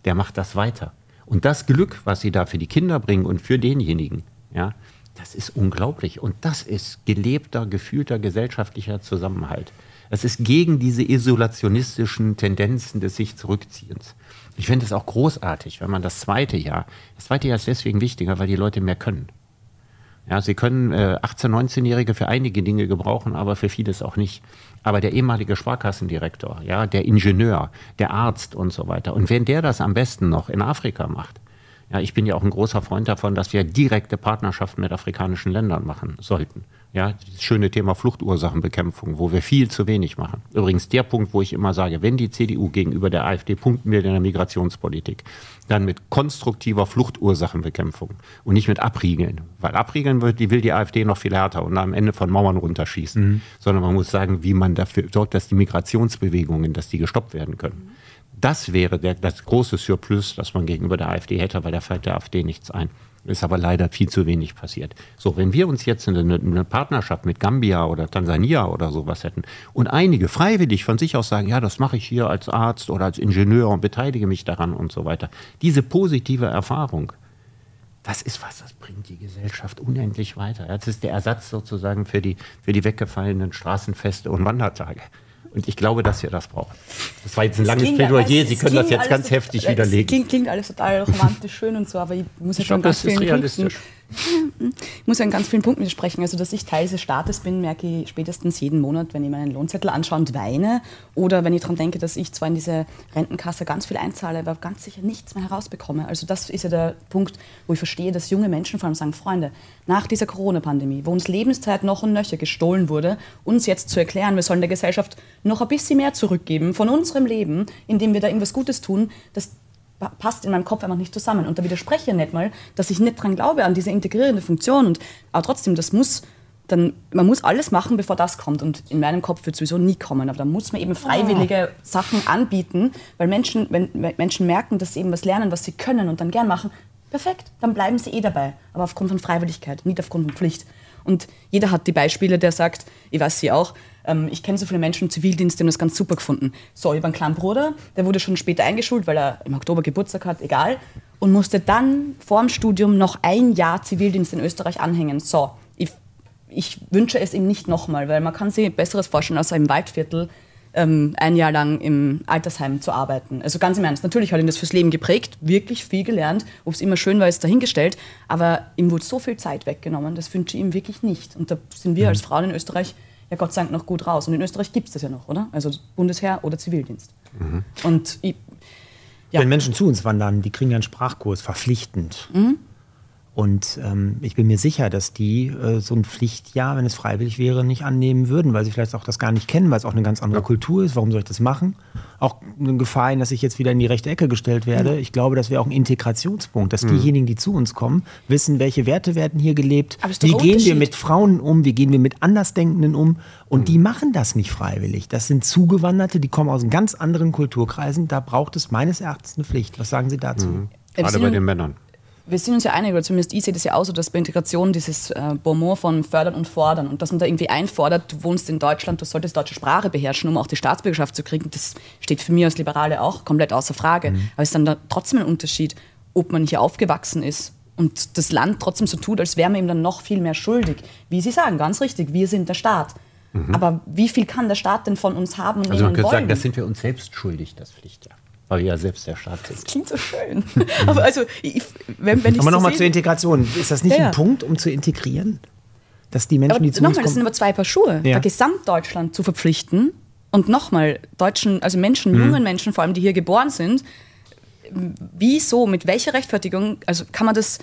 Der macht das weiter. Und das Glück, was sie da für die Kinder bringen und für denjenigen, ja, das ist unglaublich. Und das ist gelebter, gefühlter, gesellschaftlicher Zusammenhalt. Das ist gegen diese isolationistischen Tendenzen des sich Zurückziehens. Ich finde es auch großartig, wenn man das zweite Jahr, das zweite Jahr ist deswegen wichtiger, weil die Leute mehr können. Ja, sie können äh, achtzehn-, neunzehnjährige für einige Dinge gebrauchen, aber für vieles auch nicht. Aber der ehemalige Sparkassendirektor, ja, der Ingenieur, der Arzt und so weiter. Und wenn der das am besten noch in Afrika macht, ja, ich bin ja auch ein großer Freund davon, dass wir direkte Partnerschaften mit afrikanischen Ländern machen sollten. Ja, das schöne Thema Fluchtursachenbekämpfung, wo wir viel zu wenig machen. Übrigens der Punkt, wo ich immer sage, wenn die C D U gegenüber der AfD punkten will in der Migrationspolitik, dann mit konstruktiver Fluchtursachenbekämpfung und nicht mit Abriegeln. Weil Abriegeln wird, die will die AfD noch viel härter und am Ende von Mauern runterschießen. Mhm. Sondern man muss sagen, wie man dafür sorgt, dass die Migrationsbewegungen, dass die gestoppt werden können. Das wäre der, das große Surplus, das man gegenüber der AfD hätte, weil da fällt der AfD nichts ein. Ist aber leider viel zu wenig passiert. So, wenn wir uns jetzt eine, eine Partnerschaft mit Gambia oder Tansania oder sowas hätten und einige freiwillig von sich aus sagen, ja, das mache ich hier als Arzt oder als Ingenieur und beteilige mich daran und so weiter. Diese positive Erfahrung, das ist was, das bringt die Gesellschaft unendlich weiter. Das ist der Ersatz sozusagen für die, für die weggefallenen Straßenfeste und Wandertage. Und ich glaube, dass wir das brauchen. Das war jetzt ein langes Plädoyer, Sie können das jetzt ganz heftig widerlegen. Klingt, klingt alles total romantisch schön und so, aber ich muss ja schon ganz viel trinken. Ich muss an ganz vielen Punkten widersprechen. Also, dass ich Teil des Staates bin, merke ich spätestens jeden Monat, wenn ich meinen Lohnzettel anschaue und weine. Oder wenn ich daran denke, dass ich zwar in diese Rentenkasse ganz viel einzahle, aber ganz sicher nichts mehr herausbekomme. Also das ist ja der Punkt, wo ich verstehe, dass junge Menschen vor allem sagen, Freunde, nach dieser Corona-Pandemie, wo uns Lebenszeit noch und nöcher gestohlen wurde, uns jetzt zu erklären, wir sollen der Gesellschaft noch ein bisschen mehr zurückgeben von unserem Leben, indem wir da irgendwas Gutes tun, das passt in meinem Kopf einfach nicht zusammen. Und da widerspreche ich nicht mal, dass ich nicht dran glaube, an diese integrierende Funktion. Und, aber trotzdem, das muss dann, man muss alles machen, bevor das kommt. Und in meinem Kopf wird es sowieso nie kommen. Aber da muss man eben freiwillige oh. Sachen anbieten, weil Menschen, wenn Menschen merken, dass sie eben was lernen, was sie können und dann gern machen, perfekt, dann bleiben sie eh dabei. Aber aufgrund von Freiwilligkeit, nicht aufgrund von Pflicht. Und jeder hat die Beispiele, der sagt, ich weiß sie auch, ähm, ich kenne so viele Menschen im Zivildienst, die haben das ganz super gefunden. So, ich habe einen kleinen Bruder, der wurde schon später eingeschult, weil er im Oktober Geburtstag hat, egal, und musste dann vor dem Studium noch ein Jahr Zivildienst in Österreich anhängen. So, ich, ich wünsche es ihm nicht nochmal, weil man kann sich Besseres vorstellen, außer im Waldviertel ähm, ein Jahr lang im Altersheim zu arbeiten. Also ganz im Ernst, natürlich hat ihn das fürs Leben geprägt, wirklich viel gelernt, ob es immer schön war, ist dahingestellt, aber ihm wurde so viel Zeit weggenommen, das wünsche ich ihm wirklich nicht. Und da sind wir als Frauen in Österreich ja Gott sei Dank noch gut raus. Und in Österreich gibt es das ja noch, oder? Also Bundesheer oder Zivildienst. Mhm. Und ich, ja. Wenn Menschen zu uns wandern, die kriegen ja einen Sprachkurs, verpflichtend. Mhm. Und ähm, ich bin mir sicher, dass die äh, so ein Pflichtjahr, wenn es freiwillig wäre, nicht annehmen würden, weil sie vielleicht auch das gar nicht kennen, weil es auch eine ganz andere Kultur ist. Warum soll ich das machen? Auch eine Gefahr, dass ich jetzt wieder in die rechte Ecke gestellt werde. Mhm. Ich glaube, das wäre auch ein Integrationspunkt, dass mhm. diejenigen, die zu uns kommen, wissen, welche Werte werden hier gelebt, wie gehen wir mit Frauen um, wie gehen wir mit Andersdenkenden um. Und mhm. die machen das nicht freiwillig. Das sind Zugewanderte, die kommen aus ganz anderen Kulturkreisen. Da braucht es meines Erachtens eine Pflicht. Was sagen Sie dazu? Mhm. Gerade bei den Männern. Wir sind uns ja einig, oder zumindest ich sehe das ja auch so, dass bei Integration dieses äh, Bonmot von fördern und fordern und dass man da irgendwie einfordert, du wohnst in Deutschland, du solltest deutsche Sprache beherrschen, um auch die Staatsbürgerschaft zu kriegen, das steht für mich als Liberale auch komplett außer Frage. Mhm. Aber es ist dann da trotzdem ein Unterschied, ob man hier aufgewachsen ist und das Land trotzdem so tut, als wäre man ihm dann noch viel mehr schuldig. Wie Sie sagen, ganz richtig, wir sind der Staat. Mhm. Aber wie viel kann der Staat denn von uns haben und nehmen wollen? Also man könnte sagen, das sind wir uns selbst schuldig, das Pflichtjahr. Weil ja selbst der Staat ist. Das klingt so schön. Aber also, ich, wenn, wenn ich aber nochmal so zur Integration. Ist das nicht ja, ja. ein Punkt, um zu integrieren? Dass die Menschen, aber die zu nochmal, das sind aber zwei Paar Schuhe. Ja. Bei Gesamtdeutschland zu verpflichten und nochmal Deutschen, also Menschen, mhm. jungen Menschen, vor allem, die hier geboren sind, wieso, mit welcher Rechtfertigung, also kann man das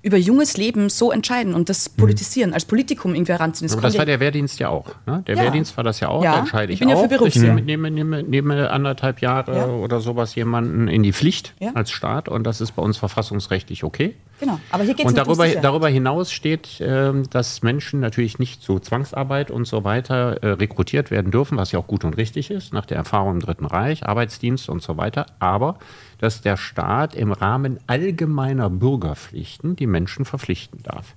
über junges Leben so entscheiden und das politisieren, mhm. als Politikum irgendwie heranziehen. Aber das war der Wehrdienst ja auch. Ne? Der ja. Wehrdienst war das ja auch, ja. da entscheide ich, ich bin auch. Ja für Berufsjahr. Ich nehme, nehme, nehme anderthalb Jahre ja. oder sowas jemanden in die Pflicht ja. als Staat und das ist bei uns verfassungsrechtlich okay. Genau, aber hier geht es nicht um Sicherheit. Und darüber hinaus steht, dass Menschen natürlich nicht zu Zwangsarbeit und so weiter rekrutiert werden dürfen, was ja auch gut und richtig ist, nach der Erfahrung im Dritten Reich, Arbeitsdienst und so weiter, aber dass der Staat im Rahmen allgemeiner Bürgerpflichten die Menschen verpflichten darf.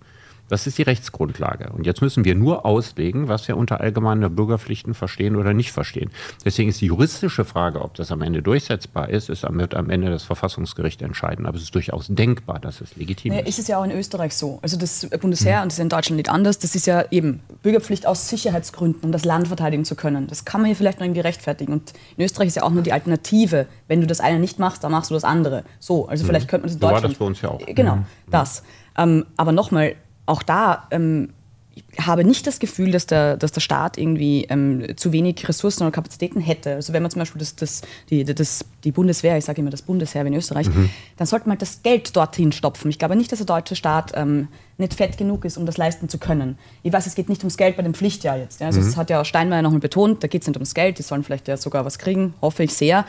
Das ist die Rechtsgrundlage. Und jetzt müssen wir nur auslegen, was wir unter allgemeiner Bürgerpflichten verstehen oder nicht verstehen. Deswegen ist die juristische Frage, ob das am Ende durchsetzbar ist, ist wird am Ende das Verfassungsgericht entscheiden. Aber es ist durchaus denkbar, dass es legitim naja, ist. Ist es ja auch in Österreich so. Also das Bundesheer, mhm. und das ist in Deutschland nicht anders, das ist ja eben Bürgerpflicht aus Sicherheitsgründen, um das Land verteidigen zu können. Das kann man hier vielleicht noch irgendwie rechtfertigen. Und in Österreich ist ja auch nur die Alternative. Wenn du das eine nicht machst, dann machst du das andere. So, also mhm. vielleicht könnte man das in Deutschland... So war das bei uns ja auch. Genau, mhm. das. Ähm, aber nochmal... Auch da ähm, ich habe nicht das Gefühl, dass der, dass der Staat irgendwie ähm, zu wenig Ressourcen oder Kapazitäten hätte. Also wenn man zum Beispiel das, das, die, das, die Bundeswehr, ich sage immer das Bundesheer in Österreich, mhm. dann sollte man das Geld dorthin stopfen. Ich glaube nicht, dass der deutsche Staat ähm, nicht fett genug ist, um das leisten zu können. Ich weiß, es geht nicht ums Geld bei dem Pflichtjahr jetzt. Ja? Also mhm. das hat ja auch Steinmeier nochmal betont, da geht es nicht ums Geld, die sollen vielleicht ja sogar was kriegen, hoffe ich sehr.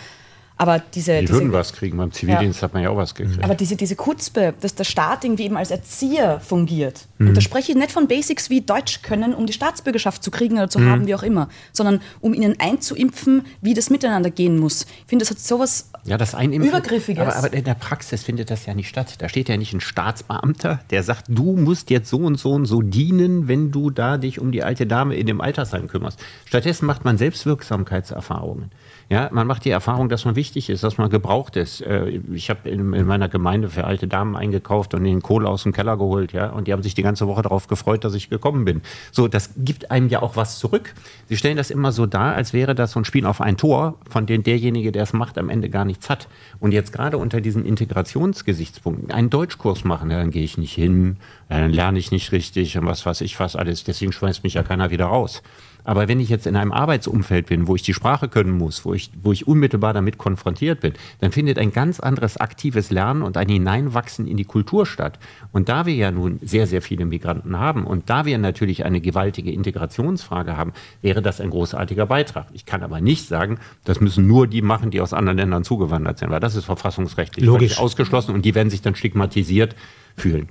Aber diese, die würden diese, was kriegen, beim Zivildienst ja. hat man ja auch was gekriegt. Aber diese, diese Kutzpe, dass der Staat irgendwie eben als Erzieher fungiert. Mhm. Und da spreche ich nicht von Basics wie Deutsch können, um die Staatsbürgerschaft zu kriegen oder zu mhm. haben, wie auch immer. Sondern um ihnen einzuimpfen, wie das miteinander gehen muss. Ich finde, das hat sowas ja, das Einimpfen, Übergriffiges. Aber, aber in der Praxis findet das ja nicht statt. Da steht ja nicht ein Staatsbeamter, der sagt, du musst jetzt so und so und so dienen, wenn du da dich um die alte Dame in dem Altersheim kümmerst. Stattdessen macht man Selbstwirksamkeitserfahrungen. Ja, man macht die Erfahrung, dass man wichtig ist, dass man gebraucht ist. Ich habe in meiner Gemeinde für alte Damen eingekauft und ihnen Kohle aus dem Keller geholt. Ja? Und die haben sich die ganze Woche darauf gefreut, dass ich gekommen bin. So, das gibt einem ja auch was zurück. Sie stellen das immer so dar, als wäre das so ein Spiel auf ein Tor, von dem derjenige, der es macht, am Ende gar nicht nichts hat. Und jetzt gerade unter diesen Integrationsgesichtspunkten, einen Deutschkurs machen, dann gehe ich nicht hin, dann lerne ich nicht richtig und was weiß ich was alles, deswegen schmeißt mich ja keiner wieder raus. Aber wenn ich jetzt in einem Arbeitsumfeld bin, wo ich die Sprache können muss, wo ich, wo ich unmittelbar damit konfrontiert bin, dann findet ein ganz anderes aktives Lernen und ein Hineinwachsen in die Kultur statt. Und da wir ja nun sehr, sehr viele Migranten haben und da wir natürlich eine gewaltige Integrationsfrage haben, wäre das ein großartiger Beitrag. Ich kann aber nicht sagen, das müssen nur die machen, die aus anderen Ländern zugewandert sind, weil das ist verfassungsrechtlich logisch ausgeschlossen und die werden sich dann stigmatisiert fühlen.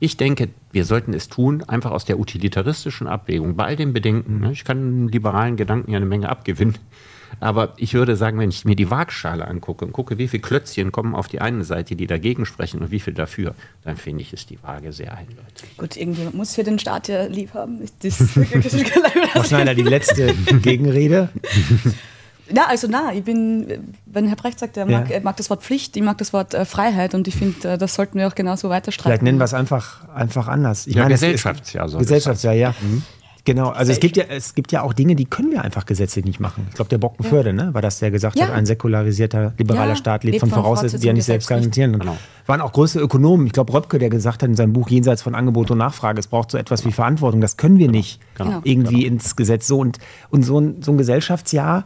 Ich denke, wir sollten es tun, einfach aus der utilitaristischen Abwägung, bei all den Bedenken. Ich kann liberalen Gedanken ja eine Menge abgewinnen, aber ich würde sagen, wenn ich mir die Waagschale angucke und gucke, wie viele Klötzchen kommen auf die eine Seite, die dagegen sprechen und wie viel dafür, dann finde ich, ist die Waage sehr eindeutig. Gut, irgendjemand muss hier den Staat ja lieb haben. Das Frau Schneider, die letzte Gegenrede. Ja, also na, ich bin, wenn Herr Precht sagt, er mag, ja. er mag das Wort Pflicht, ich mag das Wort äh, Freiheit und ich finde, äh, das sollten wir auch genauso weiter streiten. Vielleicht nennen wir es einfach, einfach anders. Ich ja, meine, Gesellschaftsjahr. Ist, Gesellschaftsjahr, ja. Mhm. Genau, also es gibt, ja, es gibt ja auch Dinge, die können wir einfach gesetzlich nicht machen. Ich glaube, der Bockenförde, ja. ne, war das, der gesagt ja. hat, ein säkularisierter, liberaler ja. Staat lebt, lebt von, von Voraussetzungen, die er nicht selbst garantieren kann. Waren auch größere Ökonomen, ich glaube Röpke, der gesagt hat in seinem Buch Jenseits von Angebot und Nachfrage, es braucht so etwas wie Verantwortung, das können wir nicht genau. Genau. irgendwie genau. ins Gesetz. So, und, und so, ein, so ein Gesellschaftsjahr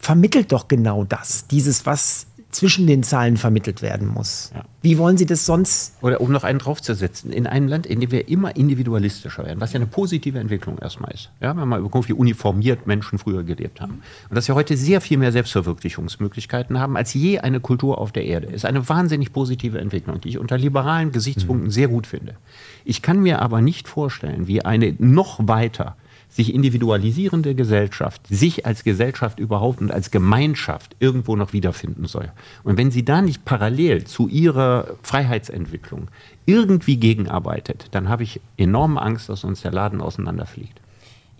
vermittelt doch genau das, dieses, was zwischen den Zahlen vermittelt werden muss. Ja. Wie wollen Sie das sonst? Oder um noch einen draufzusetzen, in einem Land, in dem wir immer individualistischer werden, was ja eine positive Entwicklung erstmal ist. Ja, wenn man überguckt, wie uniformiert Menschen früher gelebt haben. Und dass wir heute sehr viel mehr Selbstverwirklichungsmöglichkeiten haben, als je eine Kultur auf der Erde. Ist eine wahnsinnig positive Entwicklung, die ich unter liberalen Gesichtspunkten mhm. sehr gut finde. Ich kann mir aber nicht vorstellen, wie eine noch weiter sich individualisierende Gesellschaft, sich als Gesellschaft überhaupt und als Gemeinschaft irgendwo noch wiederfinden soll. Und wenn sie da nicht parallel zu ihrer Freiheitsentwicklung irgendwie gegenarbeitet, dann habe ich enorme Angst, dass uns der Laden auseinanderfliegt.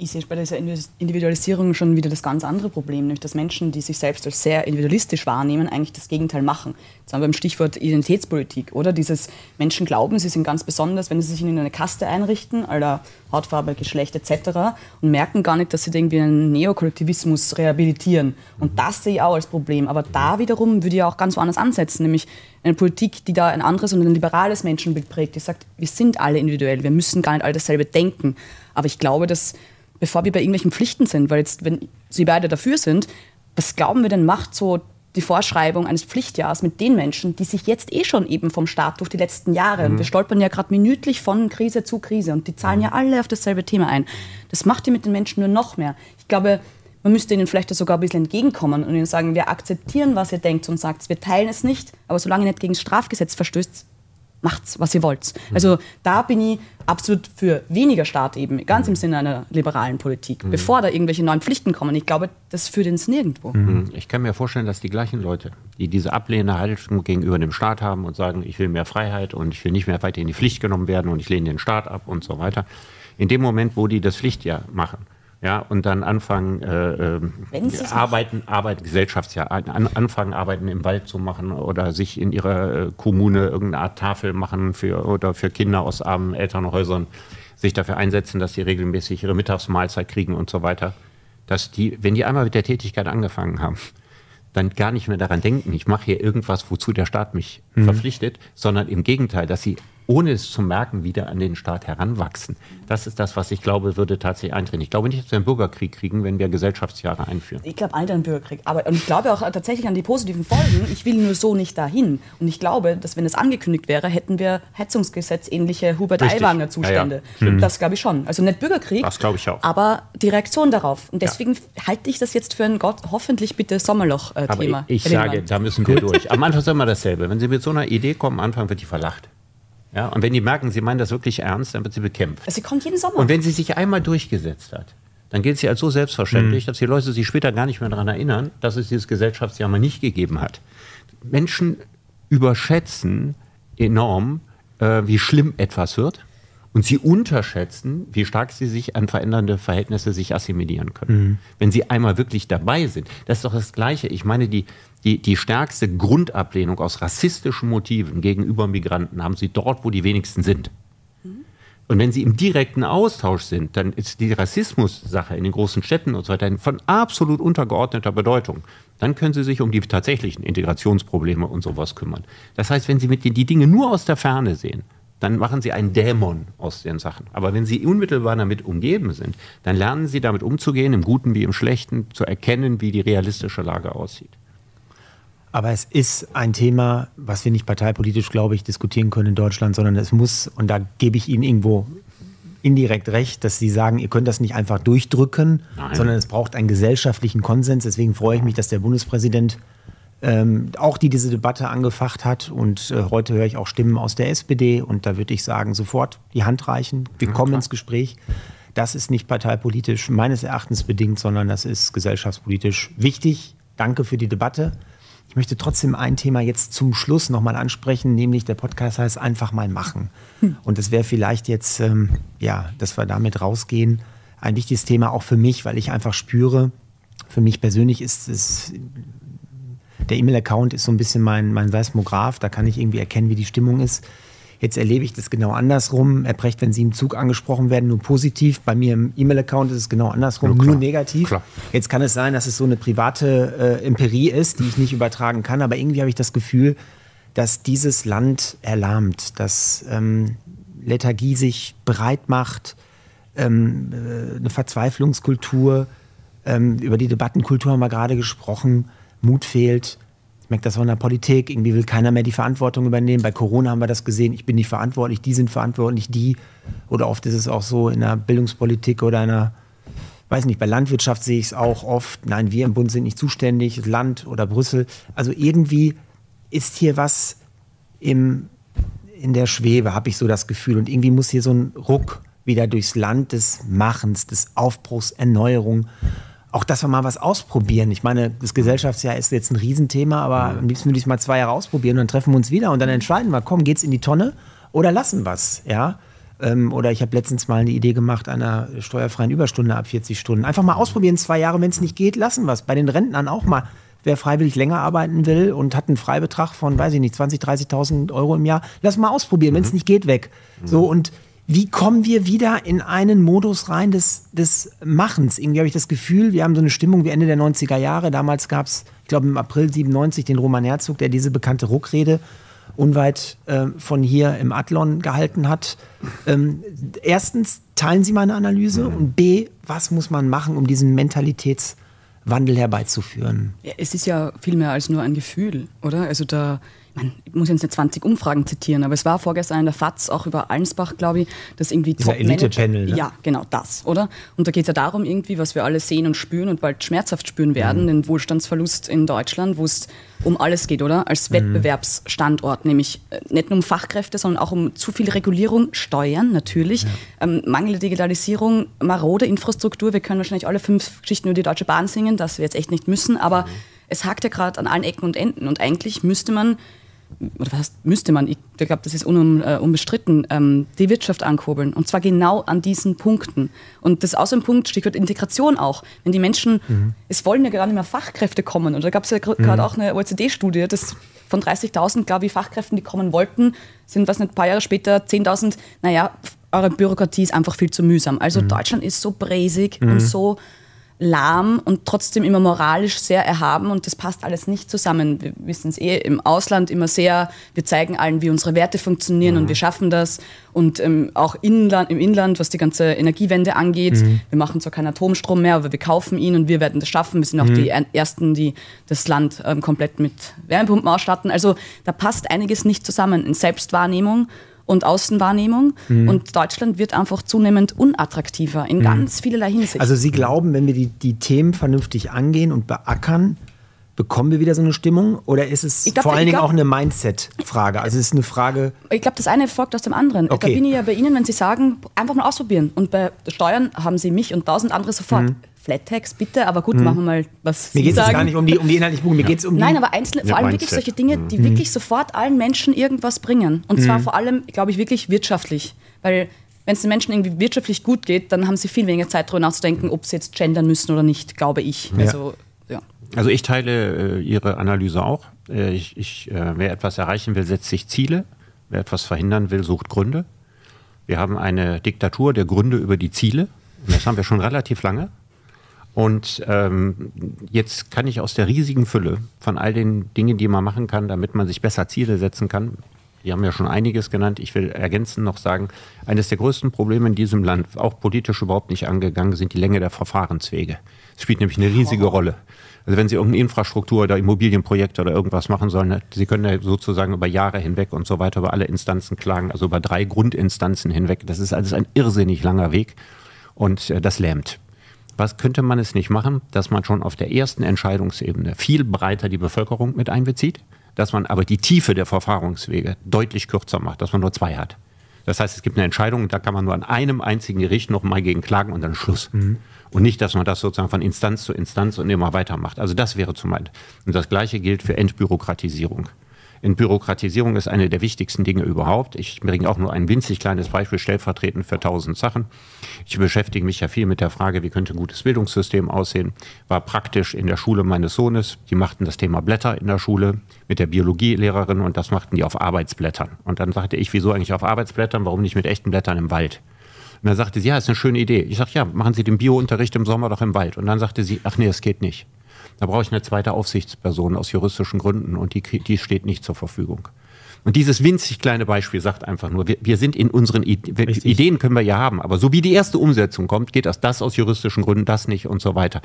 Ich sehe bei dieser Individualisierung schon wieder das ganz andere Problem, nämlich dass Menschen, die sich selbst als sehr individualistisch wahrnehmen, eigentlich das Gegenteil machen. Jetzt haben wir beim Stichwort Identitätspolitik, oder? Dieses Menschen glauben, sie sind ganz besonders, wenn sie sich in eine Kaste einrichten, aller Hautfarbe, Geschlecht et cetera und merken gar nicht, dass sie irgendwie einen Neokollektivismus rehabilitieren. Und das sehe ich auch als Problem. Aber da wiederum würde ich auch ganz woanders ansetzen, nämlich eine Politik, die da ein anderes und ein liberales Menschenbild prägt, die sagt, wir sind alle individuell, wir müssen gar nicht alle dasselbe denken. Aber ich glaube, dass bevor wir bei irgendwelchen Pflichten sind, weil jetzt, wenn Sie beide dafür sind, was glauben wir denn macht so die Vorschreibung eines Pflichtjahres mit den Menschen, die sich jetzt eh schon eben vom Staat durch die letzten Jahre, mhm. und wir stolpern ja gerade minütlich von Krise zu Krise und die zahlen ja alle auf dasselbe Thema ein. Das macht ihr mit den Menschen nur noch mehr. Ich glaube, man müsste ihnen vielleicht sogar ein bisschen entgegenkommen und ihnen sagen, wir akzeptieren, was ihr denkt und sagt, wir teilen es nicht, aber solange ihr nicht gegen das Strafgesetz verstößt, macht's, was ihr wollt. Also da bin ich absolut für weniger Staat eben, ganz im Sinne einer liberalen Politik, mhm. bevor da irgendwelche neuen Pflichten kommen. Ich glaube, das führt ins Nirgendwo. Mhm. Ich kann mir vorstellen, dass die gleichen Leute, die diese ablehnende Haltung gegenüber dem Staat haben und sagen, ich will mehr Freiheit und ich will nicht mehr weiter in die Pflicht genommen werden und ich lehne den Staat ab und so weiter, in dem Moment, wo die das Pflichtjahr machen, ja, und dann anfangen, äh, arbeiten, arbeiten, Gesellschaftsjahr, an, anfangen, Arbeiten im Wald zu machen oder sich in ihrer Kommune irgendeine Art Tafel machen für, oder für Kinder aus armen Elternhäusern, sich dafür einsetzen, dass sie regelmäßig ihre Mittagsmahlzeit kriegen und so weiter. Dass die, wenn die einmal mit der Tätigkeit angefangen haben, dann gar nicht mehr daran denken, ich mache hier irgendwas, wozu der Staat mich mhm. verpflichtet, sondern im Gegenteil, dass sie, ohne es zu merken, wieder an den Staat heranwachsen. Das ist das, was ich glaube, würde tatsächlich eintreten. Ich glaube nicht, dass wir einen Bürgerkrieg kriegen, wenn wir Gesellschaftsjahre einführen. Ich glaube, alter, einen Bürgerkrieg. Aber, und ich glaube auch tatsächlich an die positiven Folgen. Ich will nur so nicht dahin. Und ich glaube, dass wenn es angekündigt wäre, hätten wir Hetzungsgesetz-ähnliche Hubert-Aiwanger-Zustände. Ja, ja. Das glaube ich schon. Also nicht Bürgerkrieg, das glaube ich auch. Aber die Reaktion darauf. Und deswegen ja. halte ich das jetzt für ein Gott, hoffentlich bitte Sommerloch-Thema. Aber ich, ich sage, da müssen wir durch. Am Anfang ist immer dasselbe. Wenn Sie mit so einer Idee kommen, am Anfang wird die verlacht. Ja, und wenn die merken, sie meinen das wirklich ernst, dann wird sie bekämpft. Also sie kommt jeden Sommer. Und wenn sie sich einmal durchgesetzt hat, dann gilt sie als so selbstverständlich, mhm. dass die Leute sich später gar nicht mehr daran erinnern, dass es dieses Gesellschaftsjahr mal nicht gegeben hat. Menschen überschätzen enorm, äh, wie schlimm etwas wird. Und sie unterschätzen, wie stark sie sich an verändernde Verhältnisse sich assimilieren können. Mhm. Wenn sie einmal wirklich dabei sind. Das ist doch das Gleiche. Ich meine, die, die, die stärkste Grundablehnung aus rassistischen Motiven gegenüber Migranten haben sie dort, wo die wenigsten sind. Mhm. Und wenn sie im direkten Austausch sind, dann ist die Rassismus-Sache in den großen Städten und so weiter von absolut untergeordneter Bedeutung. Dann können sie sich um die tatsächlichen Integrationsprobleme und sowas kümmern. Das heißt, wenn sie mit den, die Dinge nur aus der Ferne sehen, dann machen sie einen Dämon aus den Sachen. Aber wenn sie unmittelbar damit umgeben sind, dann lernen sie damit umzugehen, im Guten wie im Schlechten, zu erkennen, wie die realistische Lage aussieht. Aber es ist ein Thema, was wir nicht parteipolitisch, glaube ich, diskutieren können in Deutschland, sondern es muss, und da gebe ich Ihnen irgendwo indirekt recht, dass Sie sagen, ihr könnt das nicht einfach durchdrücken, Nein. sondern es braucht einen gesellschaftlichen Konsens. Deswegen freue ich mich, dass der Bundespräsident ähm, auch die diese Debatte angefacht hat. Und äh, heute höre ich auch Stimmen aus der S P D. Und da würde ich sagen, sofort die Hand reichen. Wir kommen ins Gespräch. Das ist nicht parteipolitisch meines Erachtens bedingt, sondern das ist gesellschaftspolitisch wichtig. Danke für die Debatte. Ich möchte trotzdem ein Thema jetzt zum Schluss nochmal ansprechen, nämlich der Podcast heißt Einfach mal machen. Und das wäre vielleicht jetzt, ähm, ja, dass wir damit rausgehen, ein wichtiges Thema auch für mich, weil ich einfach spüre, für mich persönlich ist es, der E-Mail-Account ist so ein bisschen mein, mein Seismograph, da kann ich irgendwie erkennen, wie die Stimmung ist. Jetzt erlebe ich das genau andersrum. Herr Precht, wenn Sie im Zug angesprochen werden, nur positiv. Bei mir im E-Mail-Account ist es genau andersrum, nur, nur negativ. Klar. Jetzt kann es sein, dass es so eine private äh, Empirie ist, die ich nicht übertragen kann. Aber irgendwie habe ich das Gefühl, dass dieses Land erlahmt, dass ähm, Lethargie sich breit macht, ähm, eine Verzweiflungskultur. Ähm, über die Debattenkultur haben wir gerade gesprochen. Mut fehlt. Ich merke das auch in der Politik, irgendwie will keiner mehr die Verantwortung übernehmen. Bei Corona haben wir das gesehen, ich bin nicht verantwortlich, die sind verantwortlich, die. Oder oft ist es auch so in der Bildungspolitik oder in der, weiß nicht, bei Landwirtschaft sehe ich es auch oft. Nein, wir im Bund sind nicht zuständig, Land oder Brüssel. Also irgendwie ist hier was im, in der Schwebe, habe ich so das Gefühl. Und irgendwie muss hier so ein Ruck wieder durchs Land des Machens, des Aufbruchs, Erneuerung. Auch, dass wir mal was ausprobieren. Ich meine, das Gesellschaftsjahr ist jetzt ein Riesenthema, aber am liebsten würde ich es mal zwei Jahre ausprobieren und dann treffen wir uns wieder und dann entscheiden wir, komm, geht's in die Tonne oder lassen wir es, ja? Ähm, oder ich habe letztens mal eine Idee gemacht einer steuerfreien Überstunde ab vierzig Stunden. Einfach mal ausprobieren, zwei Jahre, wenn es nicht geht, lassen wir es. Bei den Rentnern auch mal. Wer freiwillig länger arbeiten will und hat einen Freibetrag von, weiß ich nicht, zwanzigtausend, dreißigtausend Euro im Jahr, lass mal ausprobieren, wenn es nicht geht, weg. So, und wie kommen wir wieder in einen Modus rein des, des Machens? Irgendwie habe ich das Gefühl, wir haben so eine Stimmung wie Ende der neunziger Jahre. Damals gab es, ich glaube im April siebenundneunzig, den Roman Herzog, der diese bekannte Ruckrede unweit äh, von hier im Athlon gehalten hat. Ähm, erstens, teilen Sie meine Analyse? Und B, was muss man machen, um diesen Mentalitätswandel herbeizuführen? Ja, es ist ja viel mehr als nur ein Gefühl, oder? Also da... Ich muss jetzt nicht zwanzig Umfragen zitieren, aber es war vorgestern in der F A Z, auch über Allensbach, glaube ich, dass irgendwie dieser Elite-Panel, ne? Ja, genau, das, oder? Und da geht es ja darum irgendwie, was wir alle sehen und spüren und bald schmerzhaft spüren werden, mhm. den Wohlstandsverlust in Deutschland, wo es um alles geht, oder? Als mhm. Wettbewerbsstandort, nämlich nicht nur um Fachkräfte, sondern auch um zu viel Regulierung, Steuern natürlich, ja. ähm, mangelnde Digitalisierung, marode Infrastruktur. Wir können wahrscheinlich alle fünf Geschichten über die Deutsche Bahn singen, das wir jetzt echt nicht müssen, aber mhm. es hakt ja gerade an allen Ecken und Enden und eigentlich müsste man oder was heißt, müsste man, ich glaube, das ist un, äh, unbestritten, ähm, die Wirtschaft ankurbeln. Und zwar genau an diesen Punkten. Und das ist außer dem Punkt, Stichwort Integration auch. Wenn die Menschen, mhm. es wollen ja gerade nicht mehr Fachkräfte kommen. Und da gab es ja gerade mhm. auch eine O E C D-Studie, dass von dreißigtausend, glaube ich, Fachkräften, die kommen wollten, sind, was nicht, ein paar Jahre später zehntausend, naja, eure Bürokratie ist einfach viel zu mühsam. Also mhm. Deutschland ist so bräsig mhm. und so lahm und trotzdem immer moralisch sehr erhaben und das passt alles nicht zusammen. Wir wissen es eh im Ausland immer sehr, wir zeigen allen, wie unsere Werte funktionieren mhm. und wir schaffen das und ähm, auch Inland, im Inland, was die ganze Energiewende angeht, mhm. wir machen zwar keinen Atomstrom mehr, aber wir kaufen ihn und wir werden das schaffen. Wir sind auch mhm. die Ersten, die das Land ähm, komplett mit Wärmepumpen ausstatten. Also da passt einiges nicht zusammen in Selbstwahrnehmung und Außenwahrnehmung mhm. und Deutschland wird einfach zunehmend unattraktiver in ganz mhm. vielerlei Hinsicht. Also Sie glauben, wenn wir die, die Themen vernünftig angehen und beackern, bekommen wir wieder so eine Stimmung oder ist es glaub, vor allen Dingen glaub, auch eine Mindset-Frage? Also es ist eine Frage... Ich glaube, das eine folgt aus dem anderen. Okay. Da bin ich ja bei Ihnen, wenn Sie sagen, einfach mal ausprobieren und bei Steuern haben Sie mich und tausend andere sofort. Mhm. Flat-Tax, bitte, aber gut, hm. machen wir mal was. Mir geht es gar nicht um die, um die inhaltlichen Punkte, mir ja. geht es um die Nein, aber einzelne, vor allem Mindset. Wirklich solche Dinge, die hm. wirklich sofort allen Menschen irgendwas bringen. Und hm. zwar vor allem, glaube ich, wirklich wirtschaftlich. Weil wenn es den Menschen irgendwie wirtschaftlich gut geht, dann haben sie viel weniger Zeit darüber nachzudenken, ob sie jetzt gendern müssen oder nicht, glaube ich. Ja. Also, ja. also ich teile äh, Ihre Analyse auch. Äh, ich, ich, äh, wer etwas erreichen will, setzt sich Ziele. Wer etwas verhindern will, sucht Gründe. Wir haben eine Diktatur der Gründe über die Ziele. Und das haben wir schon relativ lange. Und ähm, jetzt kann ich aus der riesigen Fülle von all den Dingen, die man machen kann, damit man sich besser Ziele setzen kann, die haben ja schon einiges genannt, ich will ergänzend noch sagen, eines der größten Probleme in diesem Land, auch politisch überhaupt nicht angegangen, sind die Länge der Verfahrenswege. Das spielt nämlich eine riesige Rolle. Also wenn Sie irgendeine Infrastruktur oder Immobilienprojekte oder irgendwas machen sollen, Sie können ja sozusagen über Jahre hinweg und so weiter über alle Instanzen klagen, also über drei Grundinstanzen hinweg. Das ist alles ein irrsinnig langer Weg und das lähmt. Was könnte man es nicht machen, dass man schon auf der ersten Entscheidungsebene viel breiter die Bevölkerung mit einbezieht, dass man aber die Tiefe der Verfahrenswege deutlich kürzer macht, dass man nur zwei hat. Das heißt, es gibt eine Entscheidung, da kann man nur an einem einzigen Gericht nochmal gegen klagen und dann Schluss. Mhm. Und nicht, dass man das sozusagen von Instanz zu Instanz und immer weitermacht. Also das wäre zum einen. Und das Gleiche gilt für Entbürokratisierung. Entbürokratisierung ist eine der wichtigsten Dinge überhaupt. Ich bringe auch nur ein winzig kleines Beispiel, stellvertretend für tausend Sachen. Ich beschäftige mich ja viel mit der Frage, wie könnte ein gutes Bildungssystem aussehen. War praktisch in der Schule meines Sohnes. Die machten das Thema Blätter in der Schule mit der Biologielehrerin und das machten die auf Arbeitsblättern. Und dann sagte ich, wieso eigentlich auf Arbeitsblättern, warum nicht mit echten Blättern im Wald? Und dann sagte sie, ja, ist eine schöne Idee. Ich sage, ja, machen Sie den Biounterricht im Sommer doch im Wald. Und dann sagte sie, ach nee, es geht nicht. Da brauche ich eine zweite Aufsichtsperson aus juristischen Gründen und die, die steht nicht zur Verfügung. Und dieses winzig kleine Beispiel sagt einfach nur, wir, wir sind in unseren Ideen, Ideen können wir ja haben, aber so wie die erste Umsetzung kommt, geht das, das aus juristischen Gründen, das nicht und so weiter.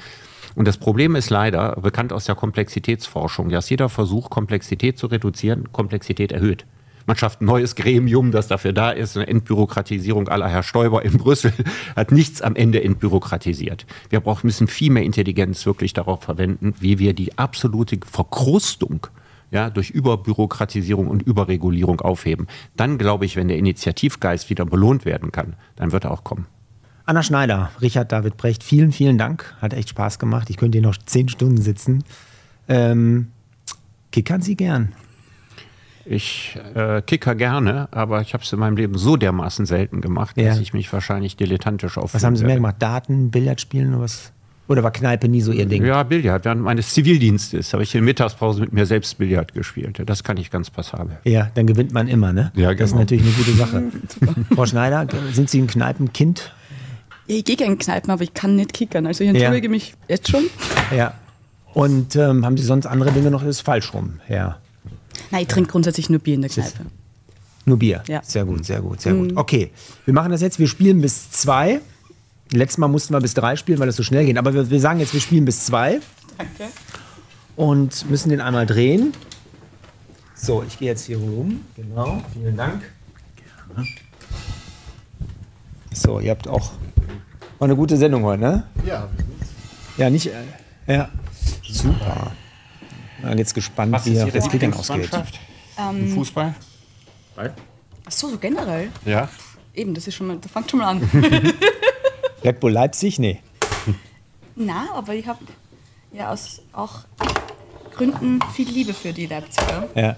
Und das Problem ist leider, bekannt aus der Komplexitätsforschung, dass jeder Versuch, Komplexität zu reduzieren, Komplexität erhöht. Man schafft ein neues Gremium, das dafür da ist, eine Entbürokratisierung à la Herr Stoiber in Brüssel, hat nichts am Ende entbürokratisiert. Wir brauchen, müssen viel mehr Intelligenz wirklich darauf verwenden, wie wir die absolute Verkrustung ja, durch Überbürokratisierung und Überregulierung aufheben. Dann glaube ich, wenn der Initiativgeist wieder belohnt werden kann, dann wird er auch kommen. Anna Schneider, Richard David Precht, vielen, vielen Dank. Hat echt Spaß gemacht. Ich könnte hier noch zehn Stunden sitzen. Ähm, kickern Sie gern. Ich äh, kicker gerne, aber ich habe es in meinem Leben so dermaßen selten gemacht, ja. dass ich mich wahrscheinlich dilettantisch auffühle. Was haben Sie mehr gemacht? Daten, Billardspielen oder was? Oder war Kneipe nie so Ihr Ding? Ja, Billard. Während meines Zivildienstes habe ich in Mittagspause mit mir selbst Billard gespielt. Das kann ich ganz passabel. Ja, dann gewinnt man immer, ne? Ja, genau. Das ist natürlich eine gute Sache. Frau Schneider, sind Sie ein Kneipenkind? Ich gehe gerne in Kneipen, aber ich kann nicht kickern. Also ich entschuldige ja. mich jetzt schon. Ja. Und ähm, haben Sie sonst andere Dinge noch? Das ist falsch rum, ja. Nein, ich trinke grundsätzlich nur Bier in der Kneipe. Nur Bier? Ja. Sehr gut, sehr gut, sehr gut. Okay, wir machen das jetzt. Wir spielen bis zwei. Letztes Mal mussten wir bis drei spielen, weil das so schnell ging. Aber wir, wir sagen jetzt, wir spielen bis zwei. Danke. Und müssen den einmal drehen. So, ich gehe jetzt hier rum. Genau, vielen Dank. Gerne. So, ihr habt auch war eine gute Sendung heute, ne? Ja. Ja, nicht... Äh, ja. Super. Ich jetzt gespannt, was wie das Kickern Kickern ausgeht. Ähm, Fußball? Ball? Ach so, so generell? Ja. Eben, das ist schon mal, da fängt schon mal an. Red Bull Leipzig? Nee. Na, aber ich habe ja aus auch Gründen viel Liebe für die Leipziger. Ja.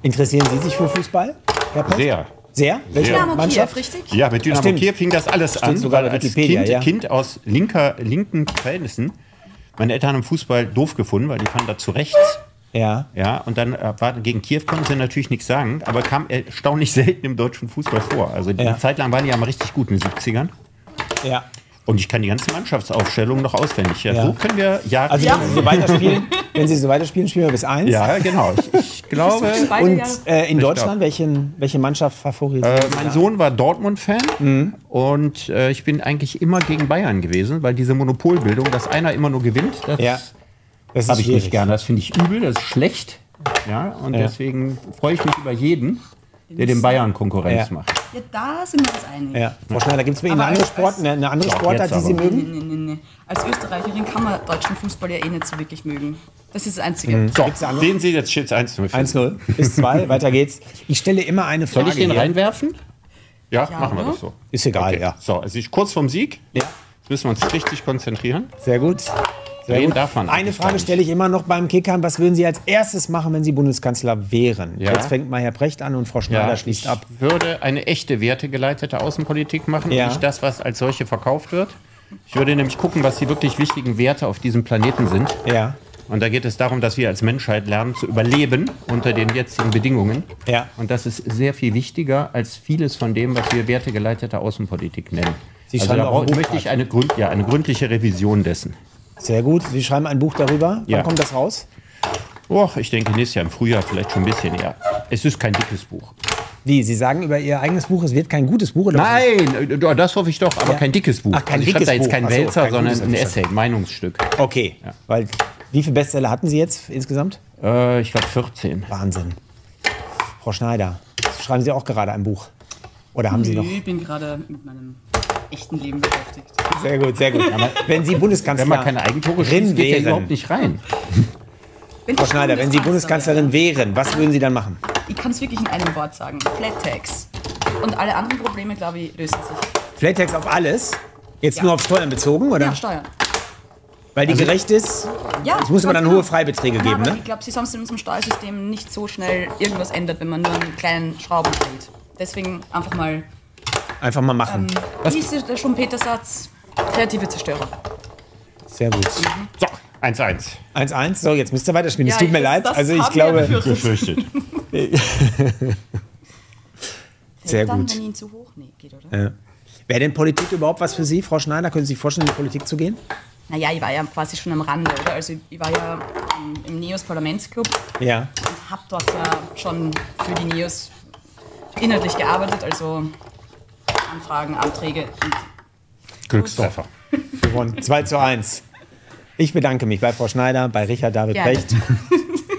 Interessieren Sie sich für Fußball? Herr Sehr. Sehr? Welche Dynamo Mannschaft? Kiew, richtig? Ja, mit Dynamo Kiew fing das alles Stimmt, an. Sogar weil als kind, ja. kind aus linker, linken Verhältnissen. Meine Eltern haben Fußball doof gefunden, weil die fanden da zu rechts. Ja. Ja, und dann war, gegen Kiew konnten sie natürlich nichts sagen, aber kam erstaunlich selten im deutschen Fußball vor. Also die ja. Zeit lang waren die ja mal richtig gut in den siebzigern. Ja. Und ich kann die ganzen Mannschaftsaufstellungen noch auswendig. Ja, ja. So können wir Jahre. Also, wenn Sie so weiterspielen, wenn Sie so weiterspielen, spielen wir bis eins. Ja, genau. Ich, ich glaube. Und äh, in Deutschland, welchen, welche Mannschaft favorisiert? Äh, mein Sohn war Dortmund-Fan mhm. und äh, ich bin eigentlich immer gegen Bayern gewesen, weil diese Monopolbildung, dass einer immer nur gewinnt, das, ja. das habe ich schwierig. nicht gerne. Das finde ich übel, das ist schlecht. Ja, und ja. deswegen freue ich mich über jeden, der den Bayern Konkurrenz ja. macht. Ja, da sind wir uns einig. Ja. Frau Schneider, gibt es bei Ihnen eine andere, Sport, eine, eine andere Sportart, die Sie mögen? Nee, nee, nee, nee. Als Österreicherin kann man deutschen Fußball ja eh nicht so wirklich mögen. Das ist das Einzige. Mhm. So, sehen Sie, jetzt steht es eins null. eins null bis zwei, weiter geht's. Ich stelle immer eine Frage. Soll ich den hier reinwerfen? Ja, ja, machen wir das so. Ist egal, okay. ja. So, also ich kurz vorm Sieg. Ja. Jetzt müssen wir uns richtig konzentrieren. Sehr gut. Sehr gut. Eine Frage stelle ich immer noch beim Kickern. Was würden Sie als erstes machen, wenn Sie Bundeskanzler wären? Ja. Jetzt fängt mal Herr Precht an und Frau Schneider ja, schließt ab. Ich würde eine echte wertegeleitete Außenpolitik machen, ja. nicht das, was als solche verkauft wird. Ich würde nämlich gucken, was die wirklich wichtigen Werte auf diesem Planeten sind. Ja. Und da geht es darum, dass wir als Menschheit lernen zu überleben unter den jetzigen Bedingungen. Ja. Und das ist sehr viel wichtiger als vieles von dem, was wir wertegeleitete Außenpolitik nennen. Sie also da möchte ich eine, Grund, ja, eine gründliche Revision dessen. Sehr gut. Sie schreiben ein Buch darüber. Wann ja. kommt das raus? Och, ich denke nächstes Jahr im Frühjahr, vielleicht schon ein bisschen eher. Es ist kein dickes Buch. Wie, Sie sagen über Ihr eigenes Buch, es wird kein gutes Buch? Oder nein, was? Das hoffe ich doch, aber ja. kein dickes Buch. Ach, kein also ich dickes schreibe da jetzt kein Buch. Wälzer, so, kein sondern ein Essay, ein Meinungsstück. Okay, ja. Weil wie viele Bestseller hatten Sie jetzt insgesamt? Äh, ich glaube vierzehn. Wahnsinn. Frau Schneider, schreiben Sie auch gerade ein Buch? Oder haben nee, Sie noch? Ich bin gerade mit meinem echten Leben beschäftigt. Sehr gut, sehr gut. Aber wenn Sie Bundeskanzlerin wären, wenn man keine Eigentore schießt, geht ja überhaupt nicht rein. Frau Schneider, wenn Sie Bundeskanzlerin wären, was würden Sie dann machen? Ich kann es wirklich in einem Wort sagen. Flat Tax. Und alle anderen Probleme, glaube ich, lösen sich. Flat Tax auf alles? Jetzt ja. nur auf Steuern bezogen, oder? Ja, Steuern. Weil die also, gerecht ist? Ja. Es muss aber dann genau. hohe Freibeträge ja, geben, ne? Ich glaube, sie sonst in unserem Steuersystem nicht so schnell irgendwas ändert, wenn man nur einen kleinen Schrauben dreht. Deswegen einfach mal... Einfach mal machen. Ähm, was ist der Schumpeter-Satz? Kreative Zerstörer. Sehr gut. Mhm. So. eins eins. eins eins, so, jetzt müsst ihr weiterspielen. Es ja, tut mir leid. Also, ich glaube. Ich befürchtet. Sehr gut. Dann, wenn ihn zu hoch geht, oder? Ja. Wäre denn Politik überhaupt was für Sie, Frau Schneider? Können Sie sich vorstellen, in die Politik zu gehen? Naja, ich war ja quasi schon am Rande, oder? Also, ich war ja im, im NEOS Parlamentsclub. Ja. Und habe dort ja schon für die NEOS inhaltlich gearbeitet, also Anfragen, Anträge. Glückstreffer. Gewonnen. zwei zu eins. Ich bedanke mich bei Frau Schneider, bei Richard David Precht.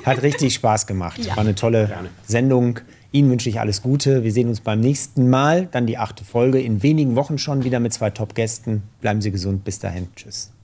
Hat richtig Spaß gemacht. Ja. War eine tolle Gerne. Sendung. Ihnen wünsche ich alles Gute. Wir sehen uns beim nächsten Mal. Dann die achte Folge. In wenigen Wochen schon wieder mit zwei Top-Gästen. Bleiben Sie gesund. Bis dahin. Tschüss.